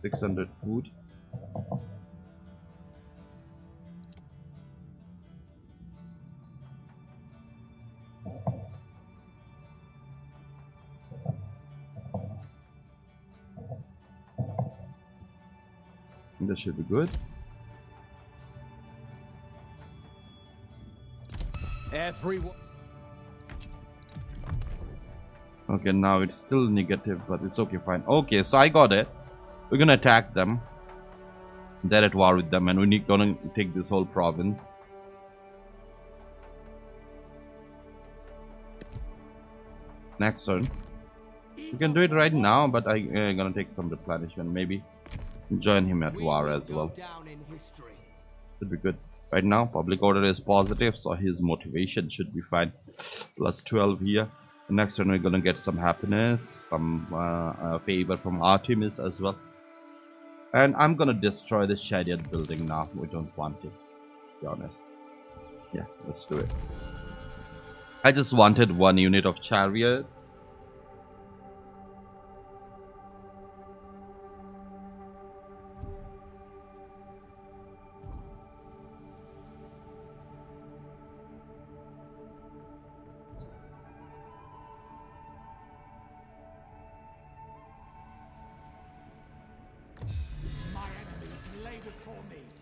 six hundred food. That should be good. Everyone. Okay, now it's still negative, but it's okay, fine. Okay, so I got it. We're gonna attack them. They're at war with them, and we're gonna take this whole province. Next turn. We can do it right now, but I'm uh, gonna take some replenishment, maybe. Join him at war as well. Should be good. Right now, public order is positive, so his motivation should be fine. Plus twelve here. Next turn, we're gonna get some happiness, some uh, uh, favor from Artemis as well. And I'm gonna destroy this chariot building now. We don't want it, to be honest. Yeah, let's do it. I just wanted one unit of chariot.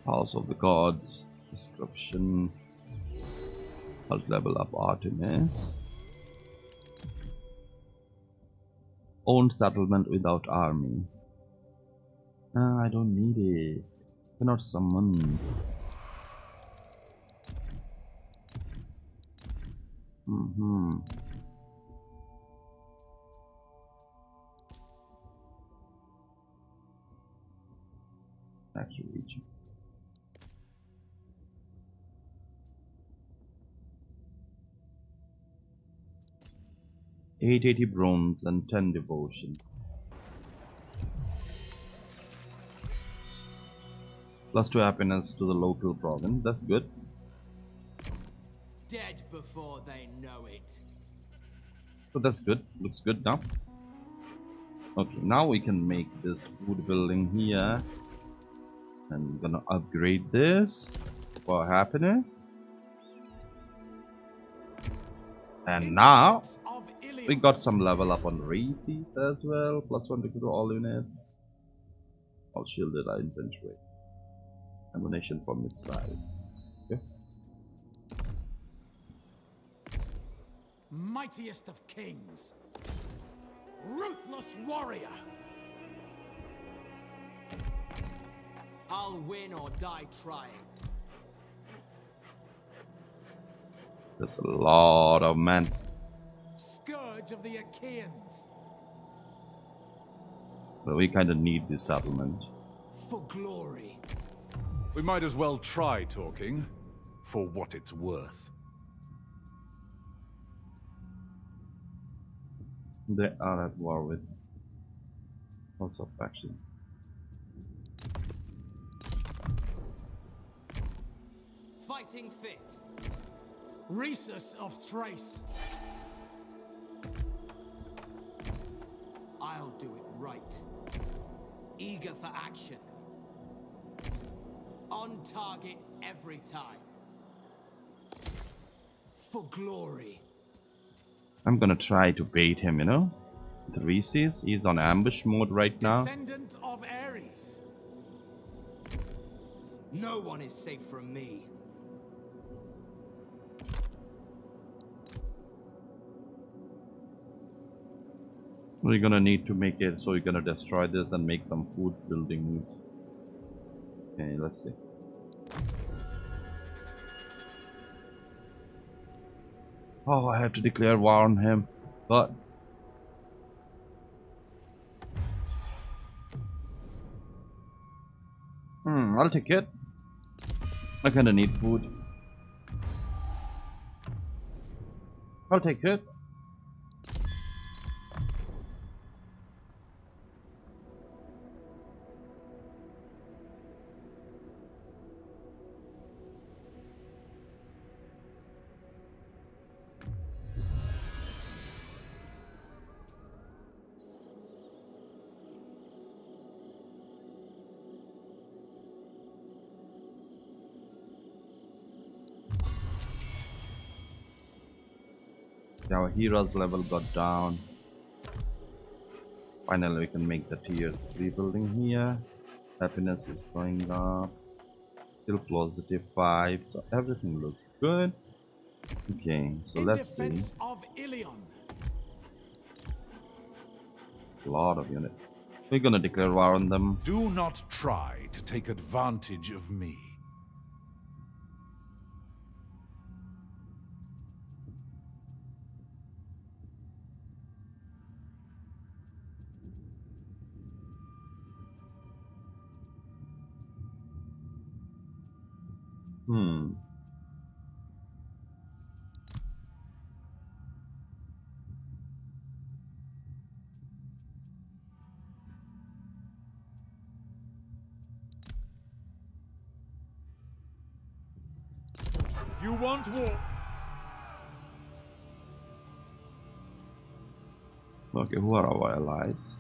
House of the Gods, description. I'll level up Artemis. Own settlement without army. Ah, I don't need it. Cannot summon. Mm-hmm. Actually, reach. eight eighty bronze and ten devotion. Plus two happiness to the local province. That's good. Dead before they know it. So that's good. Looks good now. Okay, now we can make this food building here. And we're gonna upgrade this for happiness. And now we got some level up on Rhesus as well. Plus one to control all units. I'll shield it, I inventory. Ammunition from this side. Okay. Mightiest of kings. Ruthless warrior. I'll win or die trying. There's a lot of men. Scourge of the Achaeans. But we kind of need this settlement. For glory. We might as well try talking, for what it's worth. They are at war with lots of factions. Fighting fit. Rhesus of Thrace. I'll do it right. Eager for action. On target every time. for glory. I'm gonna try to bait him, you know. Thrace is on ambush mode right now. Descendant of Ares. No one is safe from me. We're gonna need to make it, so we're gonna destroy this and make some food buildings. Okay, let's see. Oh, I have to declare war on him, but hmm, I'll take it. I kinda need food. I'll take it. Our hero's level got down. Finally we can make the tier three building here. Happiness is going up. Still positive five, so everything looks good. Okay, so in let's see. Of Ilion. Lot of units. We're gonna declare war on them. Do not try to take advantage of me. Hmm. You want war? Okay, who are our allies?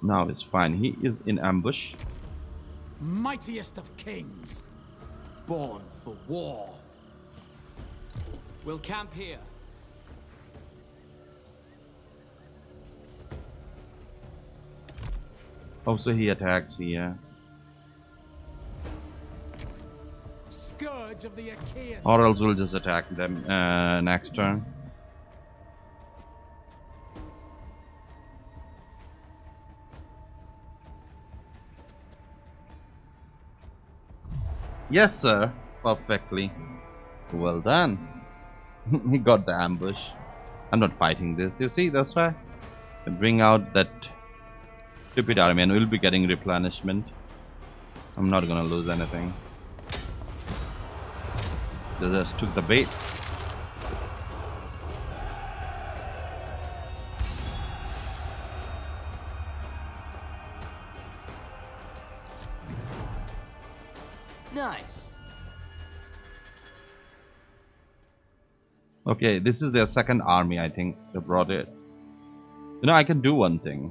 Now it's fine. He is in ambush. Mightiest of kings, born for war. We'll camp here. Oh, so he attacks here. Scourge of the Achaeans. Or else we'll just attack them uh, next turn. Yes, sir. Perfectly. Well done. He got the ambush. I'm not fighting this. You see, that's why. And bring out that stupid army and we'll be getting replenishment. I'm not gonna lose anything. They just took the bait. Okay, this is their second army, I think, they brought it. You know, I can do one thing.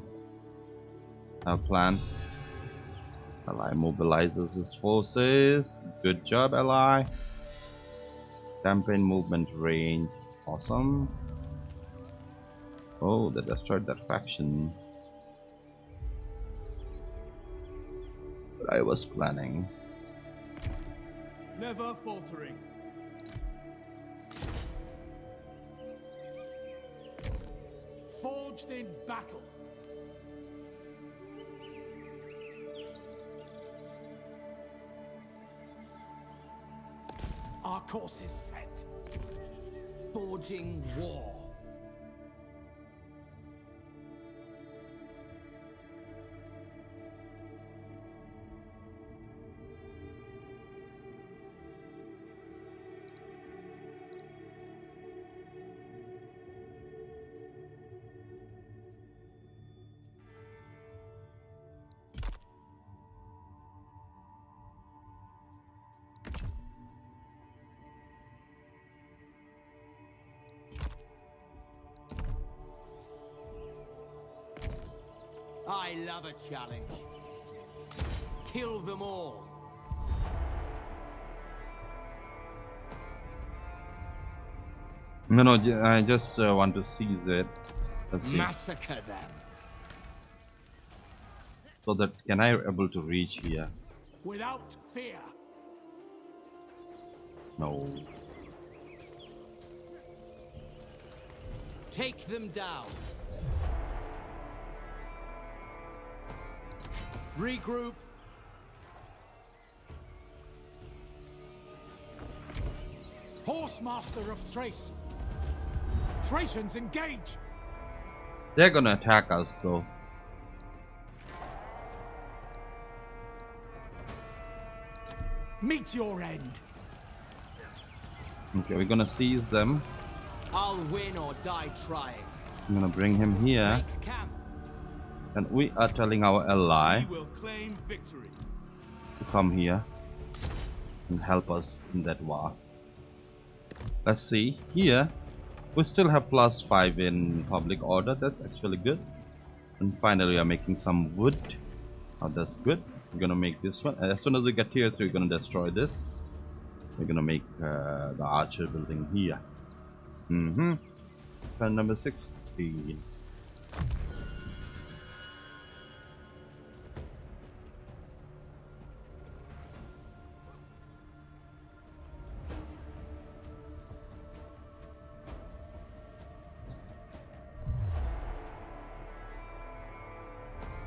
Our plan. Ally mobilizes his forces. Good job, ally. Campaign movement range. Awesome. Oh, they destroyed that faction. But I was planning. Never faltering. Forged in battle. Our course is set. Forging war. I love a challenge. Kill them all. No, no, I just uh, want to seize it. Let's see. Massacre them. So that can I able to reach here? Without fear. No. Take them down. Regroup. Horsemaster of Thrace. Thracians engage. They're gonna attack us though. Meet your end. Okay, we're gonna seize them. I'll win or die trying. I'm gonna bring him here. And we are telling our ally we will claim victory. To come here and help us in that war. Let's see. Here we still have plus five in public order. That's actually good. And finally we are making some wood. Oh, that's good. We're gonna make this one. As soon as we get here, so we're gonna destroy this. We're gonna make uh, the archer building here. Mm-hmm. Turn number sixteen.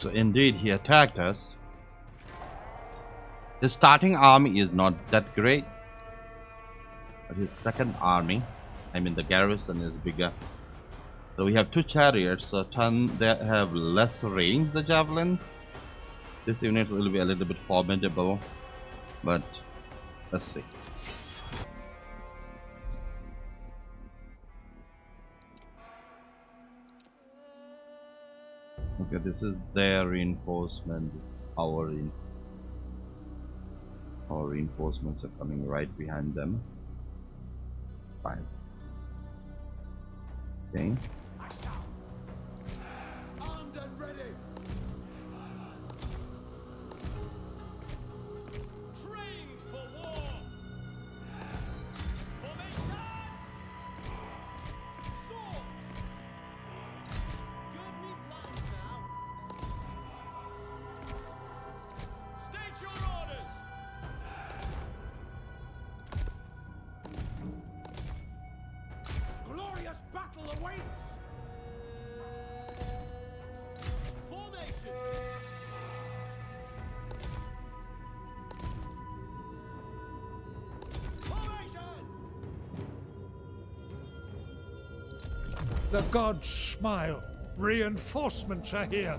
So indeed, he attacked us. The starting army is not that great, but his second army, I mean the garrison, is bigger. So we have two chariots, a ton that have less range, the javelins. This unit will be a little bit formidable, but let's see. Okay, this is their reinforcement, our reinforcement. Our reinforcements are coming right behind them. Fine. Okay. Armed and ready. Trained for war. Formation. Swords. Good meat lines now. State your orders. Battle awaits. Formation. Formation. The gods smile. Reinforcements are here.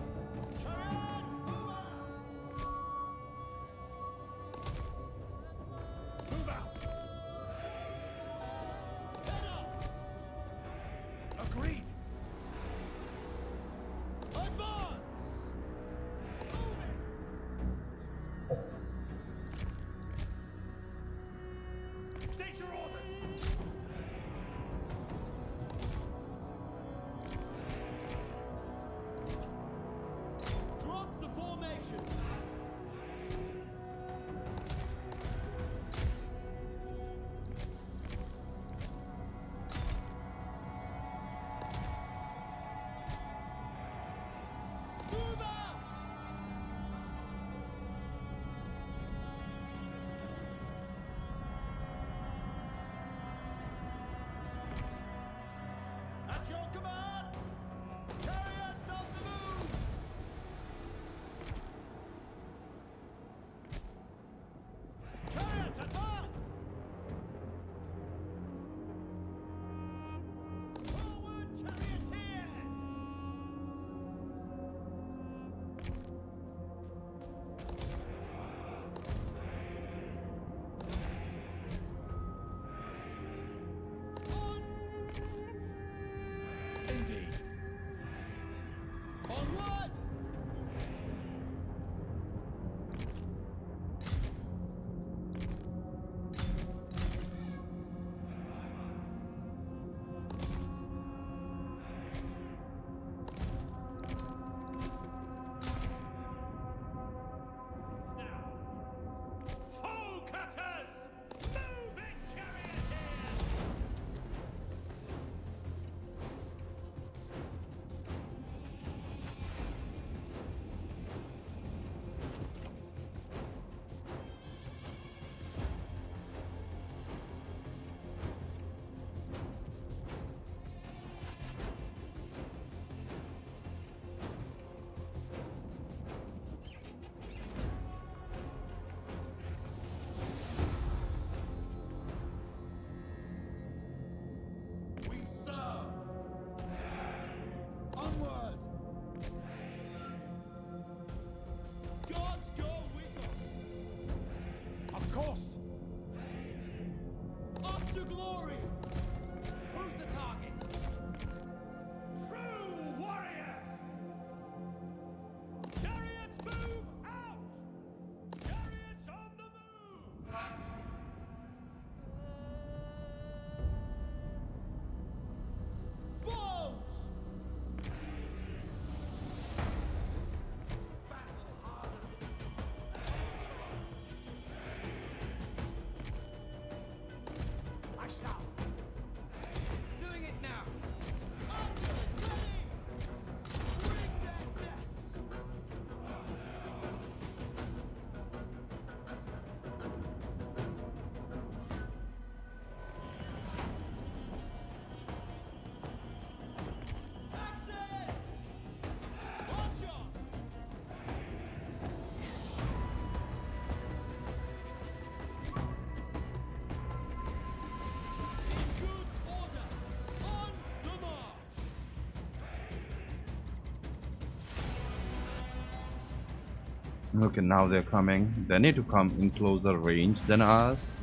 Okay, now they're coming. They need to come in closer range than us.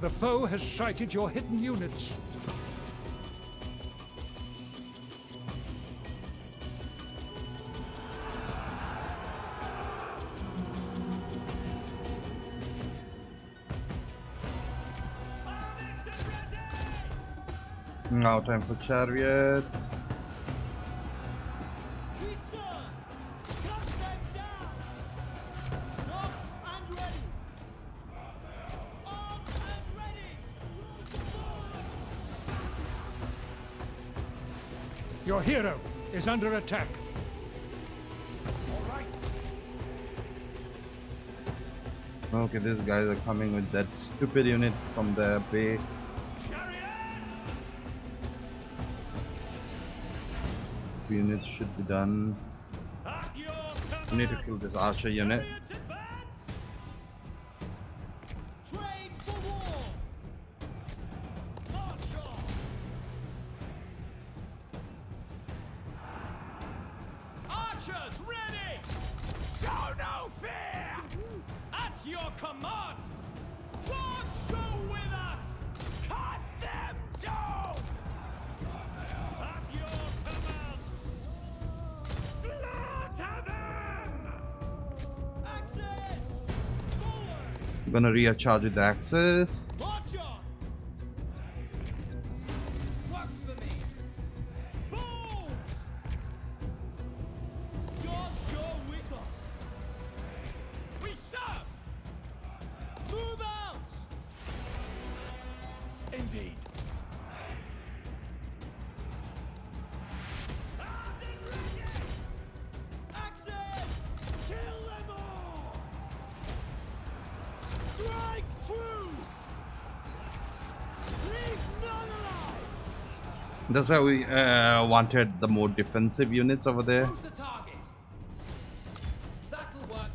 The foe has sighted your hidden units. Now time for chariot. Your hero is under attack. All right. Okay, these guys are coming with that stupid unit from the bay. Two units should be done. We need to kill this archer unit. Gonna recharge with the axes. That's why we uh, wanted the more defensive units over there. That'll work.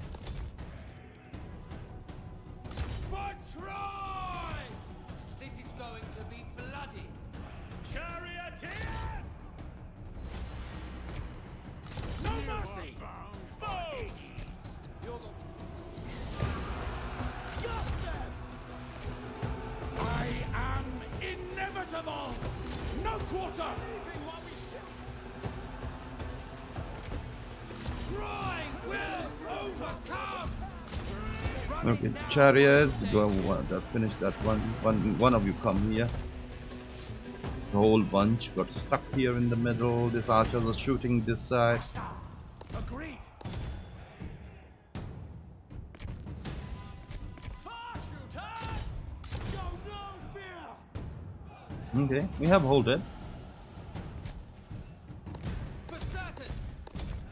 For Troy! This is going to be bloody. Charioteer! No mercy! You're the... Got them! I am inevitable! No quarter! Troy will overcome! Okay, chariots, go on, finish that one. One, one of you come here. The whole bunch got stuck here in the middle. This archer was shooting this side. Agreed. Okay, we have hold it. For certain,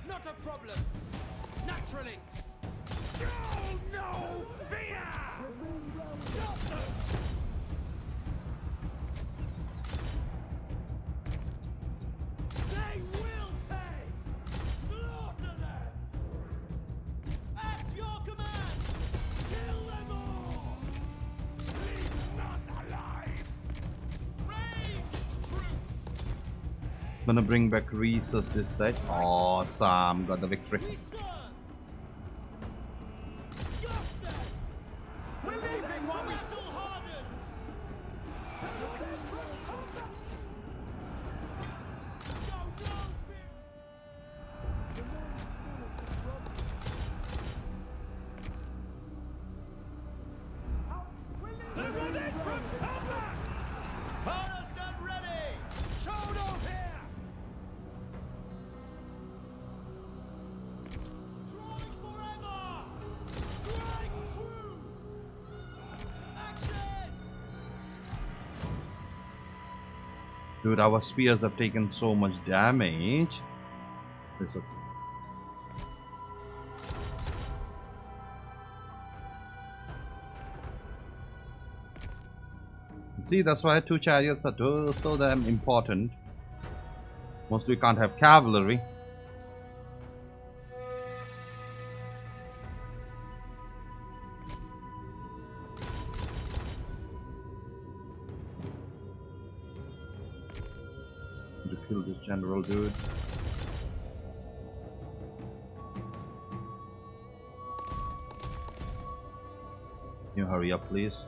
not a problem. Naturally. Oh, no fear. They will pay. Slaughter them. At your command. Kill them all. Leave none alive. Gonna bring back Rhesus this side. Awesome, got the victory. Dude, our spears have taken so much damage. This is see, that's why two chariots are so damn important. Mostly we can't have cavalry. To kill this general dude. You hurry up, please.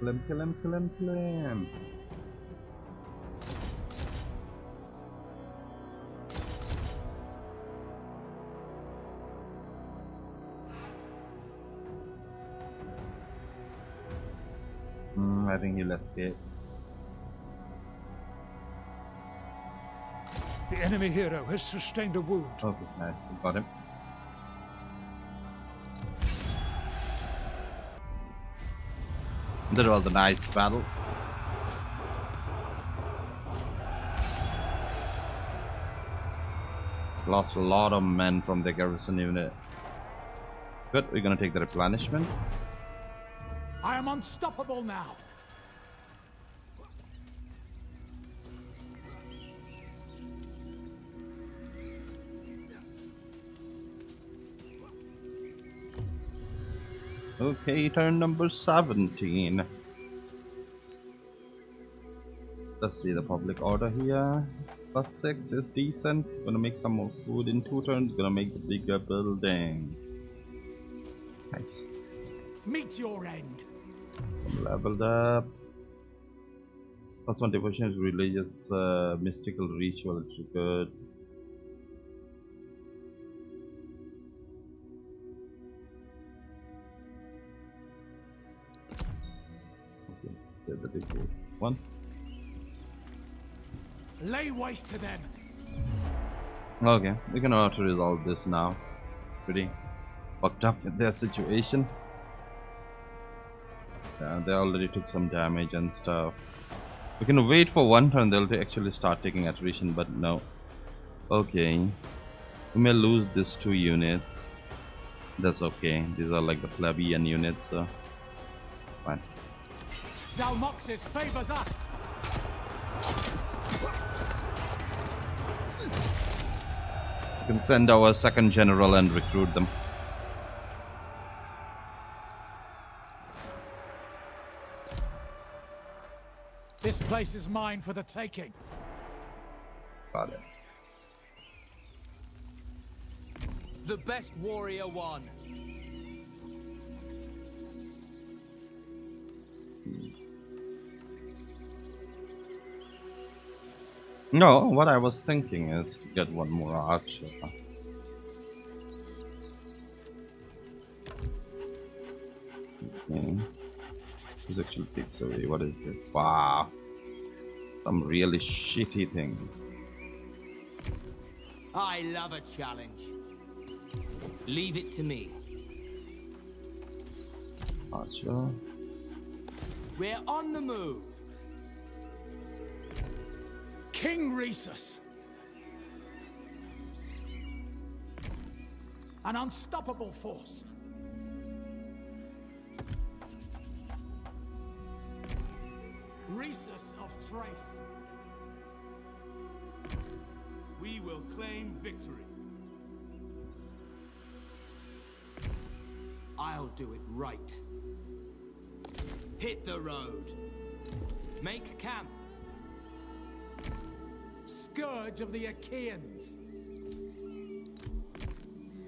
Kill him, kill him, kill him, kill him. Hmm, I think he'll escape. The enemy hero has sustained a wound. Okay, nice, we got him. That was a nice battle. Lost a lot of men from the garrison unit. Good, we're gonna take the replenishment. I am unstoppable now. Okay, turn number seventeen. Let's see the public order here. Plus six is decent. Gonna make some more food in two turns. Gonna make the bigger building. Nice. Meet your end. I'm leveled up. Plus one devotion is religious, uh, mystical ritual. It's good. One. Lay waste to them. Okay, we can how to resolve this now. Pretty fucked up in their situation. Yeah, they already took some damage and stuff. We can wait for one turn. They'll actually start taking attrition, but no. Okay, we may lose these two units. That's okay. These are like the plebeian units, so fine. Zalmoxis favors us. We can send our second general and recruit them. This place is mine for the taking. Got it. The best warrior won. No, what I was thinking is to get one more archer. Okay. This actually takes away. What is this? Wow. Some really shitty things. I love a challenge. Leave it to me. Archer. We're on the move. King Rhesus. An unstoppable force. Rhesus of Thrace. We will claim victory. I'll do it right. Hit the road. Make camp. Scourge of the Achaeans,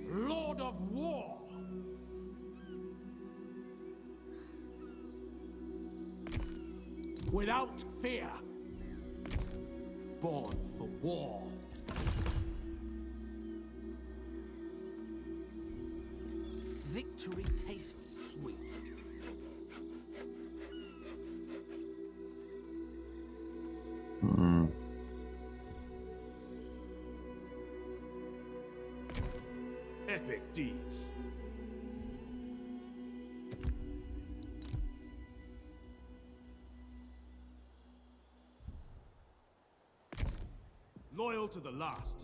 Lord of War. Without fear. Born for war. Victory tastes sweet. Hmm. epic deeds. Loyal to the last.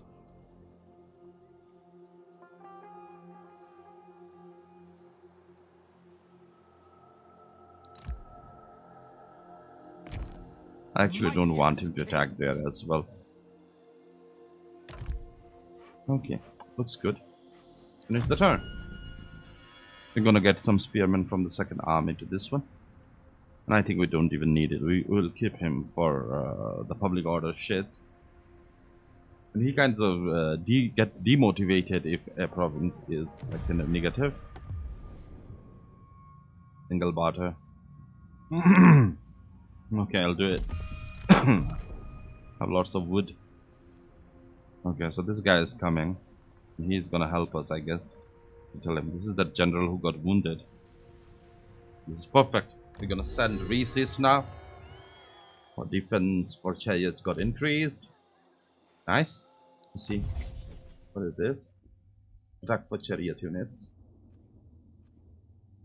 I actually don't want him to attack there as well. Okay, looks good. Finish the turn. We're gonna get some spearmen from the second army to this one. And I think we don't even need it. We will keep him for uh, the public order shits. And he kind of uh, de gets demotivated if a province is like, kind of negative. Single barter. Okay, I'll do it. Have lots of wood. Okay, so this guy is coming. He's gonna help us, I guess. Tell him this is the general who got wounded. This is perfect. We're gonna send Rhesus now. Our defense for chariots got increased. Nice. Let's see. What is this? Attack for chariot units.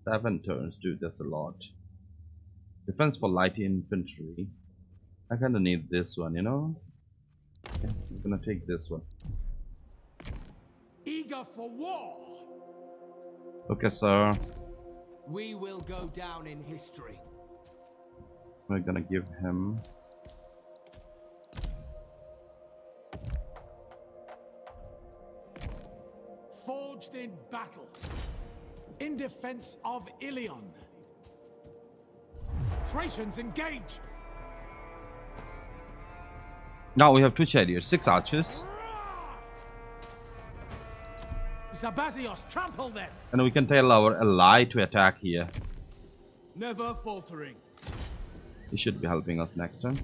Seven turns, dude, that's a lot. Defense for light infantry. I kinda need this one, you know? Okay, I'm gonna take this one. Eager for war. Okay, sir. We will go down in history. We're gonna give him forged in battle, in defense of Ilion. Thracians engage. Now we have two chariots, six archers. Sabazios, trample them. And we can tell our ally to attack here. Never faltering. He should be helping us next turn.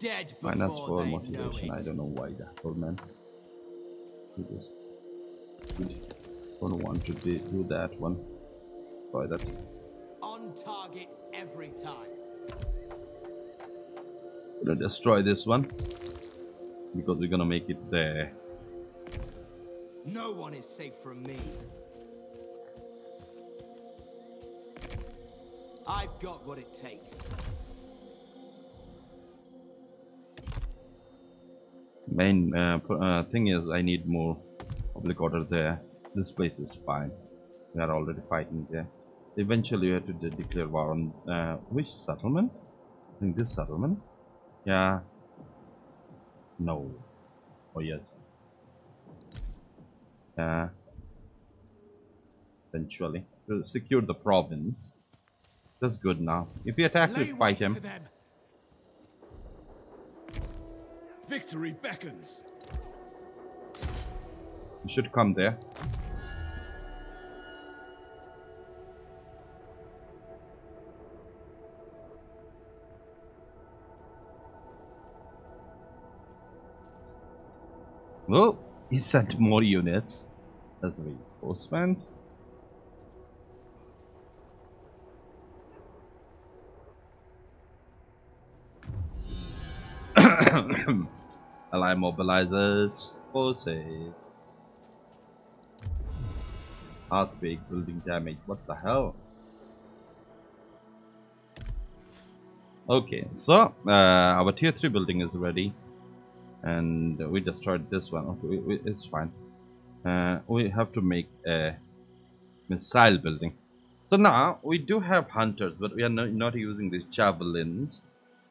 Dead before minus four motivation. I don't know why that poor man. He just don't want to do that one. Try that. On target. Every time. Gonna destroy this one because we're gonna make it there. No one is safe from me. I've got what it takes. Main uh, uh, thing is I need more public order there. This place is fine. We are already fighting there. Eventually we had to de declare war on uh, which settlement? I think this settlement. Yeah. No. Oh yes. Yeah. Eventually we'll secure the province. That's good now. If he attacks, we fight him. Victory beckons. We should come there. Oh, he sent more units as reinforcements. Ally mobilizers forces. Earthquake building damage. What the hell? Okay, so uh, our tier three building is ready. And we destroyed this one. Okay, we, we, it's fine. Uh, we have to make a missile building. So now we do have hunters, but we are no, not using these javelins.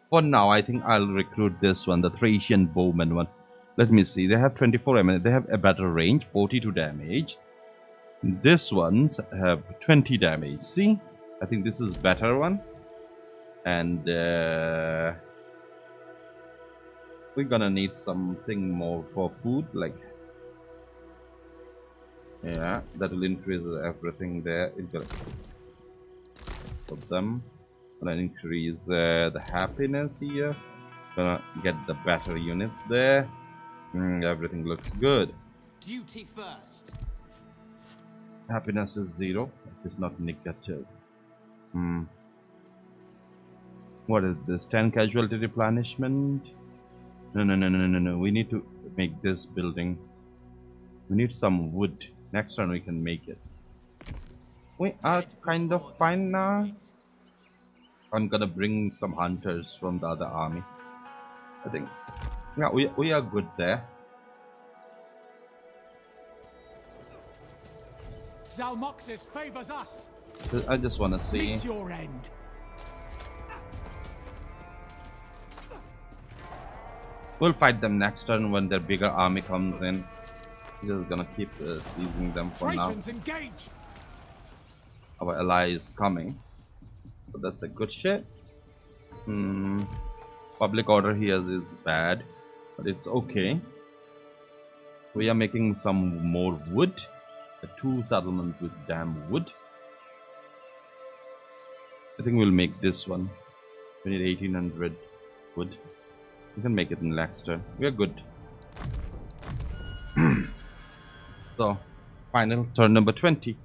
For now, I think I'll recruit this one, the Thracian bowman one. Let me see. They have twenty-four M N. They have a better range, forty-two damage. This ones have twenty damage. See, I think this is better one. And. Uh, We're gonna need something more for food, like yeah, that will increase everything there. It's gonna put them, gonna increase uh, the happiness here. Gonna get the better units there. Mm, everything looks good. Duty first. Happiness is zero. It's not negative. Hmm. What is this? Ten casualty replenishment. No, no, no, no, no, no. We need to make this building. We need some wood. Next one we can make it. We are kind of fine now. I'm gonna bring some hunters from the other army. I think. Yeah, we, we are good there. Zalmoxis favors us. I just want to see. It's your end. We'll fight them next turn when their bigger army comes in. Just gonna keep uh, seizing them for Trojans now. Engage. Our ally is coming, so that's a good shit. Hmm. Public order here is bad, but it's okay. We are making some more wood. The two settlements with damn wood. I think we'll make this one. We need eighteen hundred wood. We can make it in Laxter. We are good. So, final turn number twenty.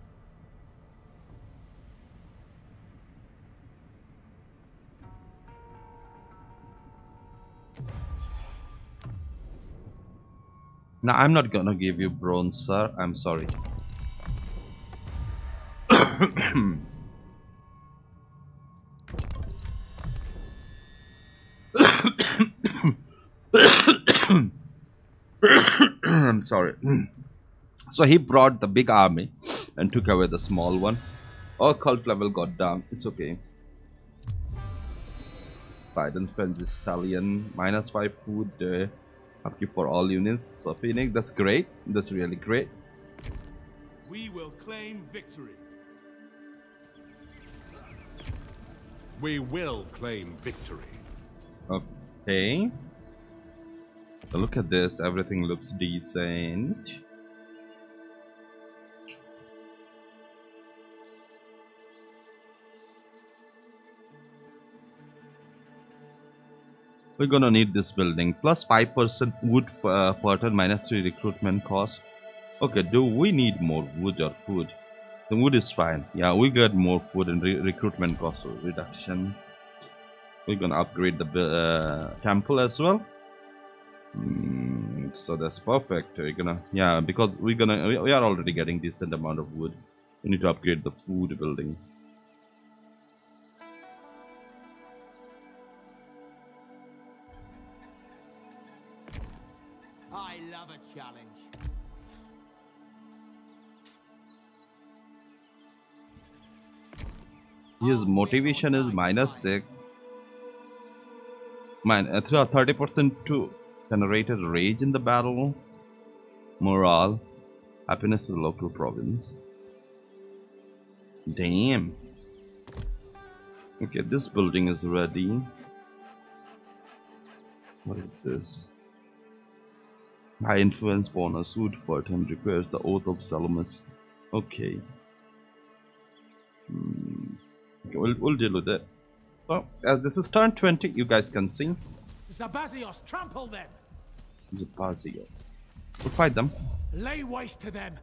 Now, I'm not gonna give you bronze, sir. I'm sorry. I'm sorry. So he brought the big army and took away the small one. Our cult level got down. It's okay. Titan Frenzy Stallion. Minus five food. Uh, upkeep for all units. So Phoenix, that's great. That's really great. We will claim victory. We will claim victory. Okay. So look at this. Everything looks decent. We're gonna need this building. Plus five percent wood uh, per turn, minus three recruitment cost. Okay, do we need more wood or food? The wood is fine. Yeah, we get more food and re recruitment cost reduction. We're gonna upgrade the uh, temple as well. Mm, so that's perfect. We're gonna, yeah, because we're gonna, we, we are already getting decent amount of wood. We need to upgrade the food building. His motivation is minus six. Mine uh, thirty percent to generated rage in the battle. Morale. Happiness to the local province. Damn. Okay, this building is ready. What is this? High influence bonus. Wood for ten requires the oath of Salamis. Okay. Hmm. Okay, we'll, we'll deal with it. So, as this is turn twenty, you guys can see. Sabazios, trample them! Sabazios. We'll fight them. Lay waste to them!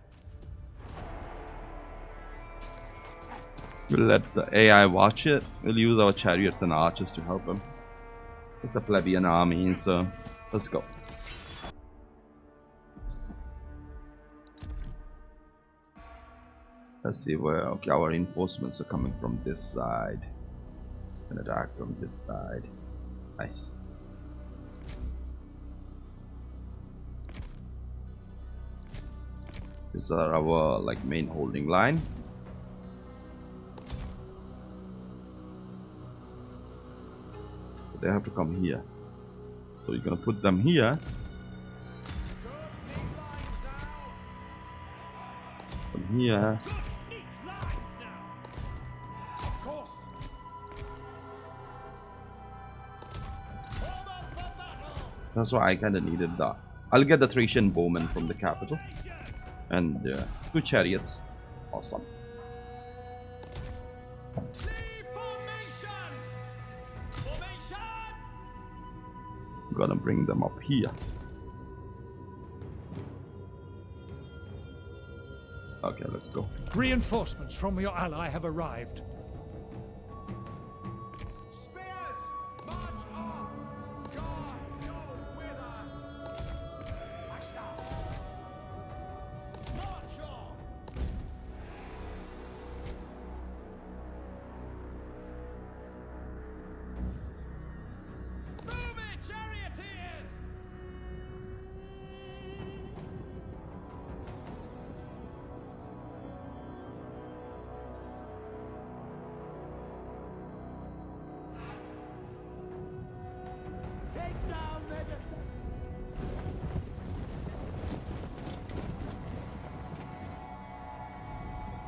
We'll let the A I watch it. We'll use our chariots and archers to help them. It's a plebeian army, so let's go. Let's see where. Okay, our reinforcements are coming from this side. An attack from this side. Nice. These are our like main holding line. But they have to come here. So you're gonna put them here. From here. That's why I kind of needed that. I'll get the Thracian bowmen from the capital. And uh, two chariots. Awesome. Formation. Formation. I'm gonna bring them up here. Okay, let's go. Reinforcements from your ally have arrived.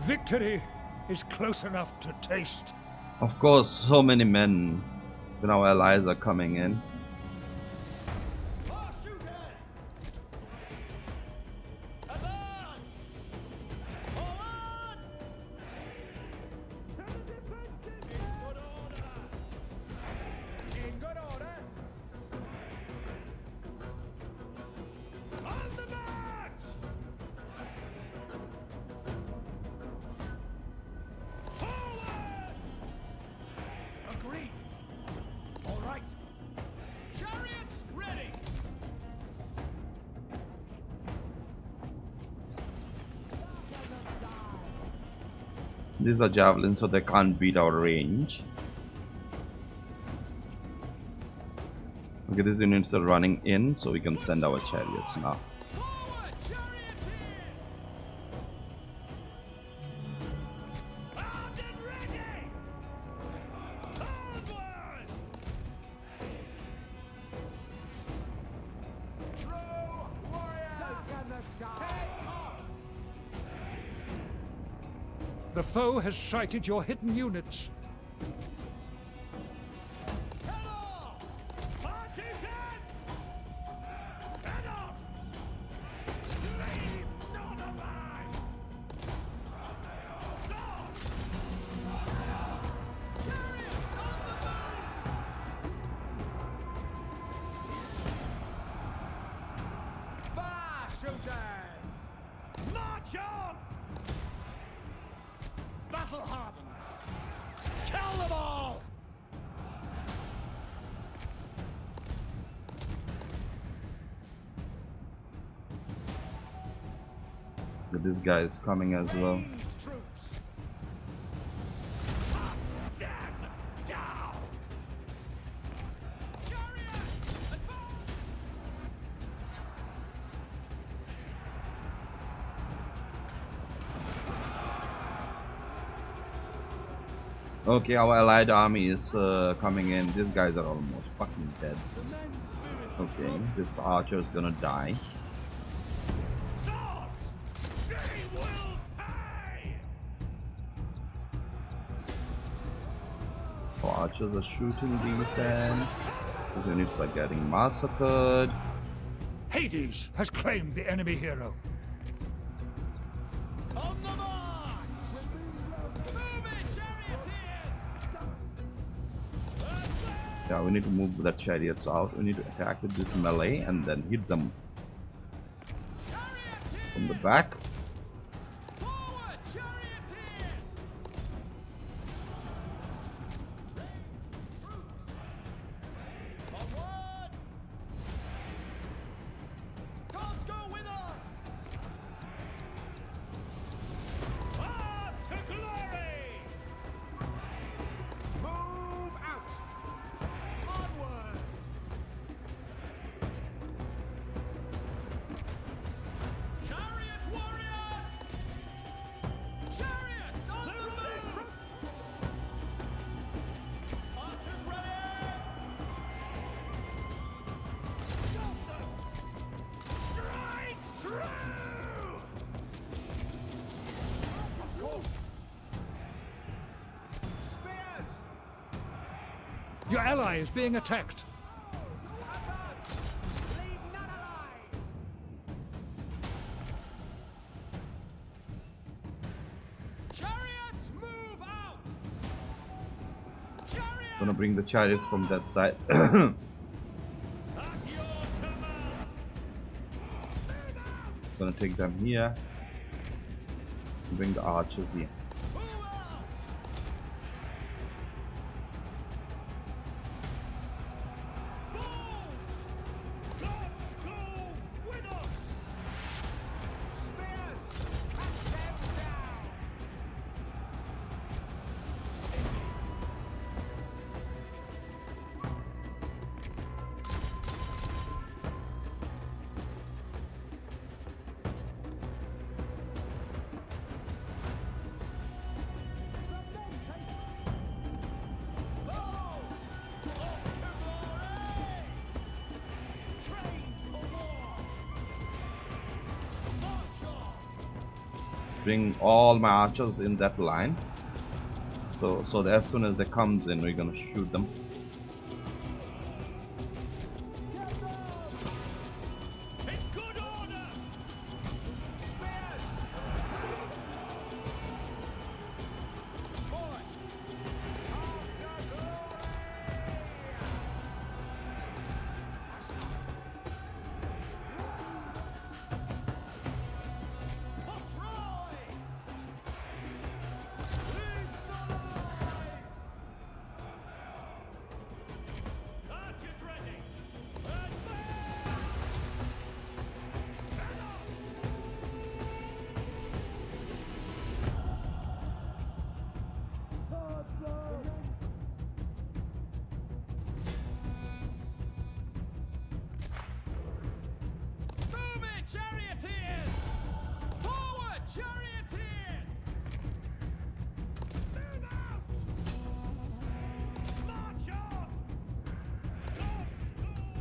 Victory is close enough to taste. Of course, so many men when our allies are coming in. These are javelins, so they can't beat our range. Okay, these units are running in, so we can send our chariots now. The foe has sighted your hidden units. This guy is coming as well. Okay, our allied army is uh, coming in. These guys are almost fucking dead. Okay, this archer is gonna die. Archers are shooting these, and these units are getting massacred. Hades has claimed the enemy hero. On the march! Move it, charioteers! Yeah, we need to move the chariots out. We need to attack with this melee and then hit them from the back. Your ally is being attacked. Chariots, move out. Chariots. I'm gonna bring the chariots from that side. Gonna take them here. Bring the archers here. bring all my archers in that line. So, so that as soon as they comes in, we're gonna shoot them.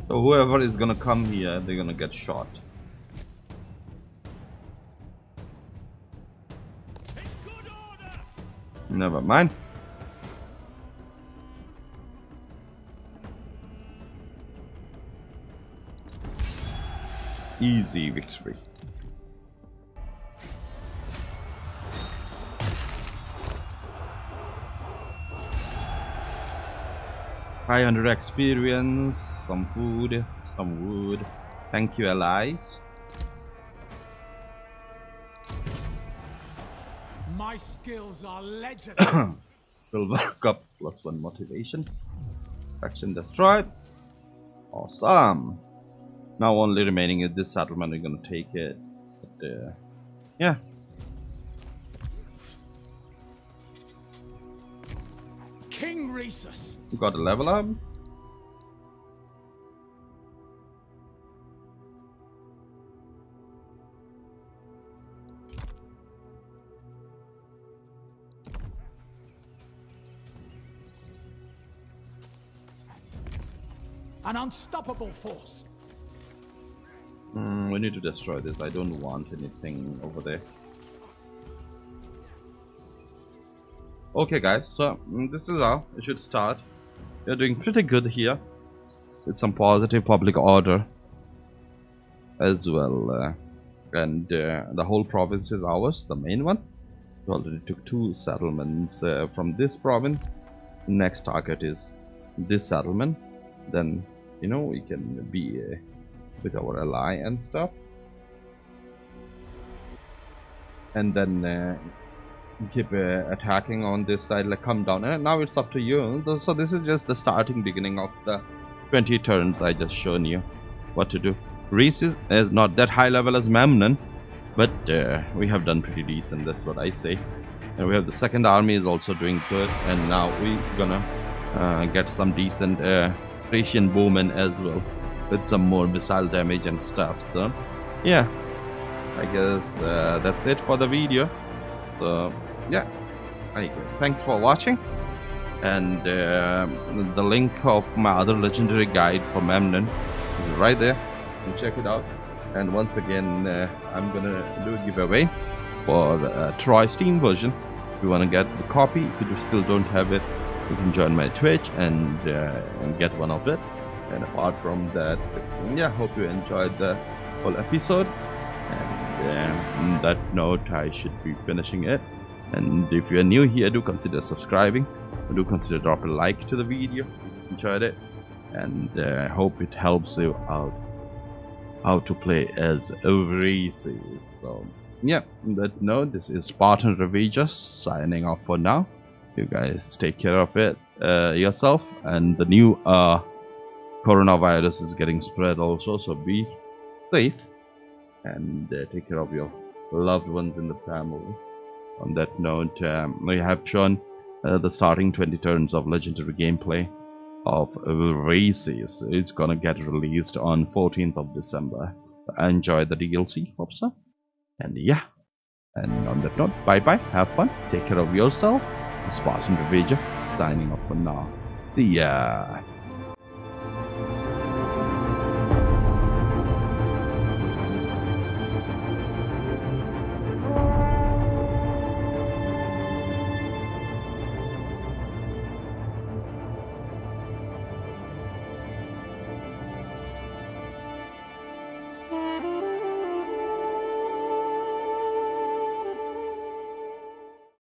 So whoever is gonna come here, they're gonna get shot. Never mind. Easy victory. five hundred experience, some food, some wood. Thank you, allies. My skills are legendary. Silver cup plus one motivation. Faction destroyed. Awesome. Now only remaining is this settlement. We're gonna take it. But, uh, yeah. King Rhesus. We got a level up. An unstoppable force. Mm, we need to destroy this. I don't want anything over there. Okay guys, so mm, this is how it should start. You're doing pretty good here. With some positive public order. As well. Uh, and uh, the whole province is ours, the main one. We already took two settlements uh, from this province. Next target is this settlement. Then, you know, we can be uh, with our ally and stuff. And then... Uh, keep uh, attacking on this side, like come down, and now it's up to you. So this is just the starting beginning of the twenty turns I just shown you what to do. Rhesus is not that high level as Memnon, but uh, we have done pretty decent, that's what I say. And we have the second army is also doing good, and now we're gonna uh, get some decent uh, Thracian bowmen as well, with some more missile damage and stuff. So yeah, I guess uh, that's it for the video. So yeah, thanks for watching, and uh, the link of my other legendary guide for Memnon is right there, you check it out. And once again, uh, I'm gonna do a giveaway for uh, Troy Steam version. If you want to get the copy, if you still don't have it, you can join my Twitch and, uh, and get one of it. And apart from that, yeah, hope you enjoyed the whole episode. And on that note, I should be finishing it. And if you are new here, do consider subscribing, do consider dropping a like to the video if you enjoyed it, and I uh, hope it helps you out how to play as Rhesus. So yeah, on that note, this is Spartan Ravager signing off for now. You guys take care of it uh, yourself, and the new uh, coronavirus is getting spread also, so be safe. And uh, take care of your loved ones in the family. On that note, um, we have shown uh, the starting twenty turns of legendary gameplay of Rhesus. It's gonna get released on fourteenth of December. Enjoy the D L C, hope so. And yeah, and on that note, bye bye, have fun, take care of yourself. Spartan Ravager signing off for now. See ya.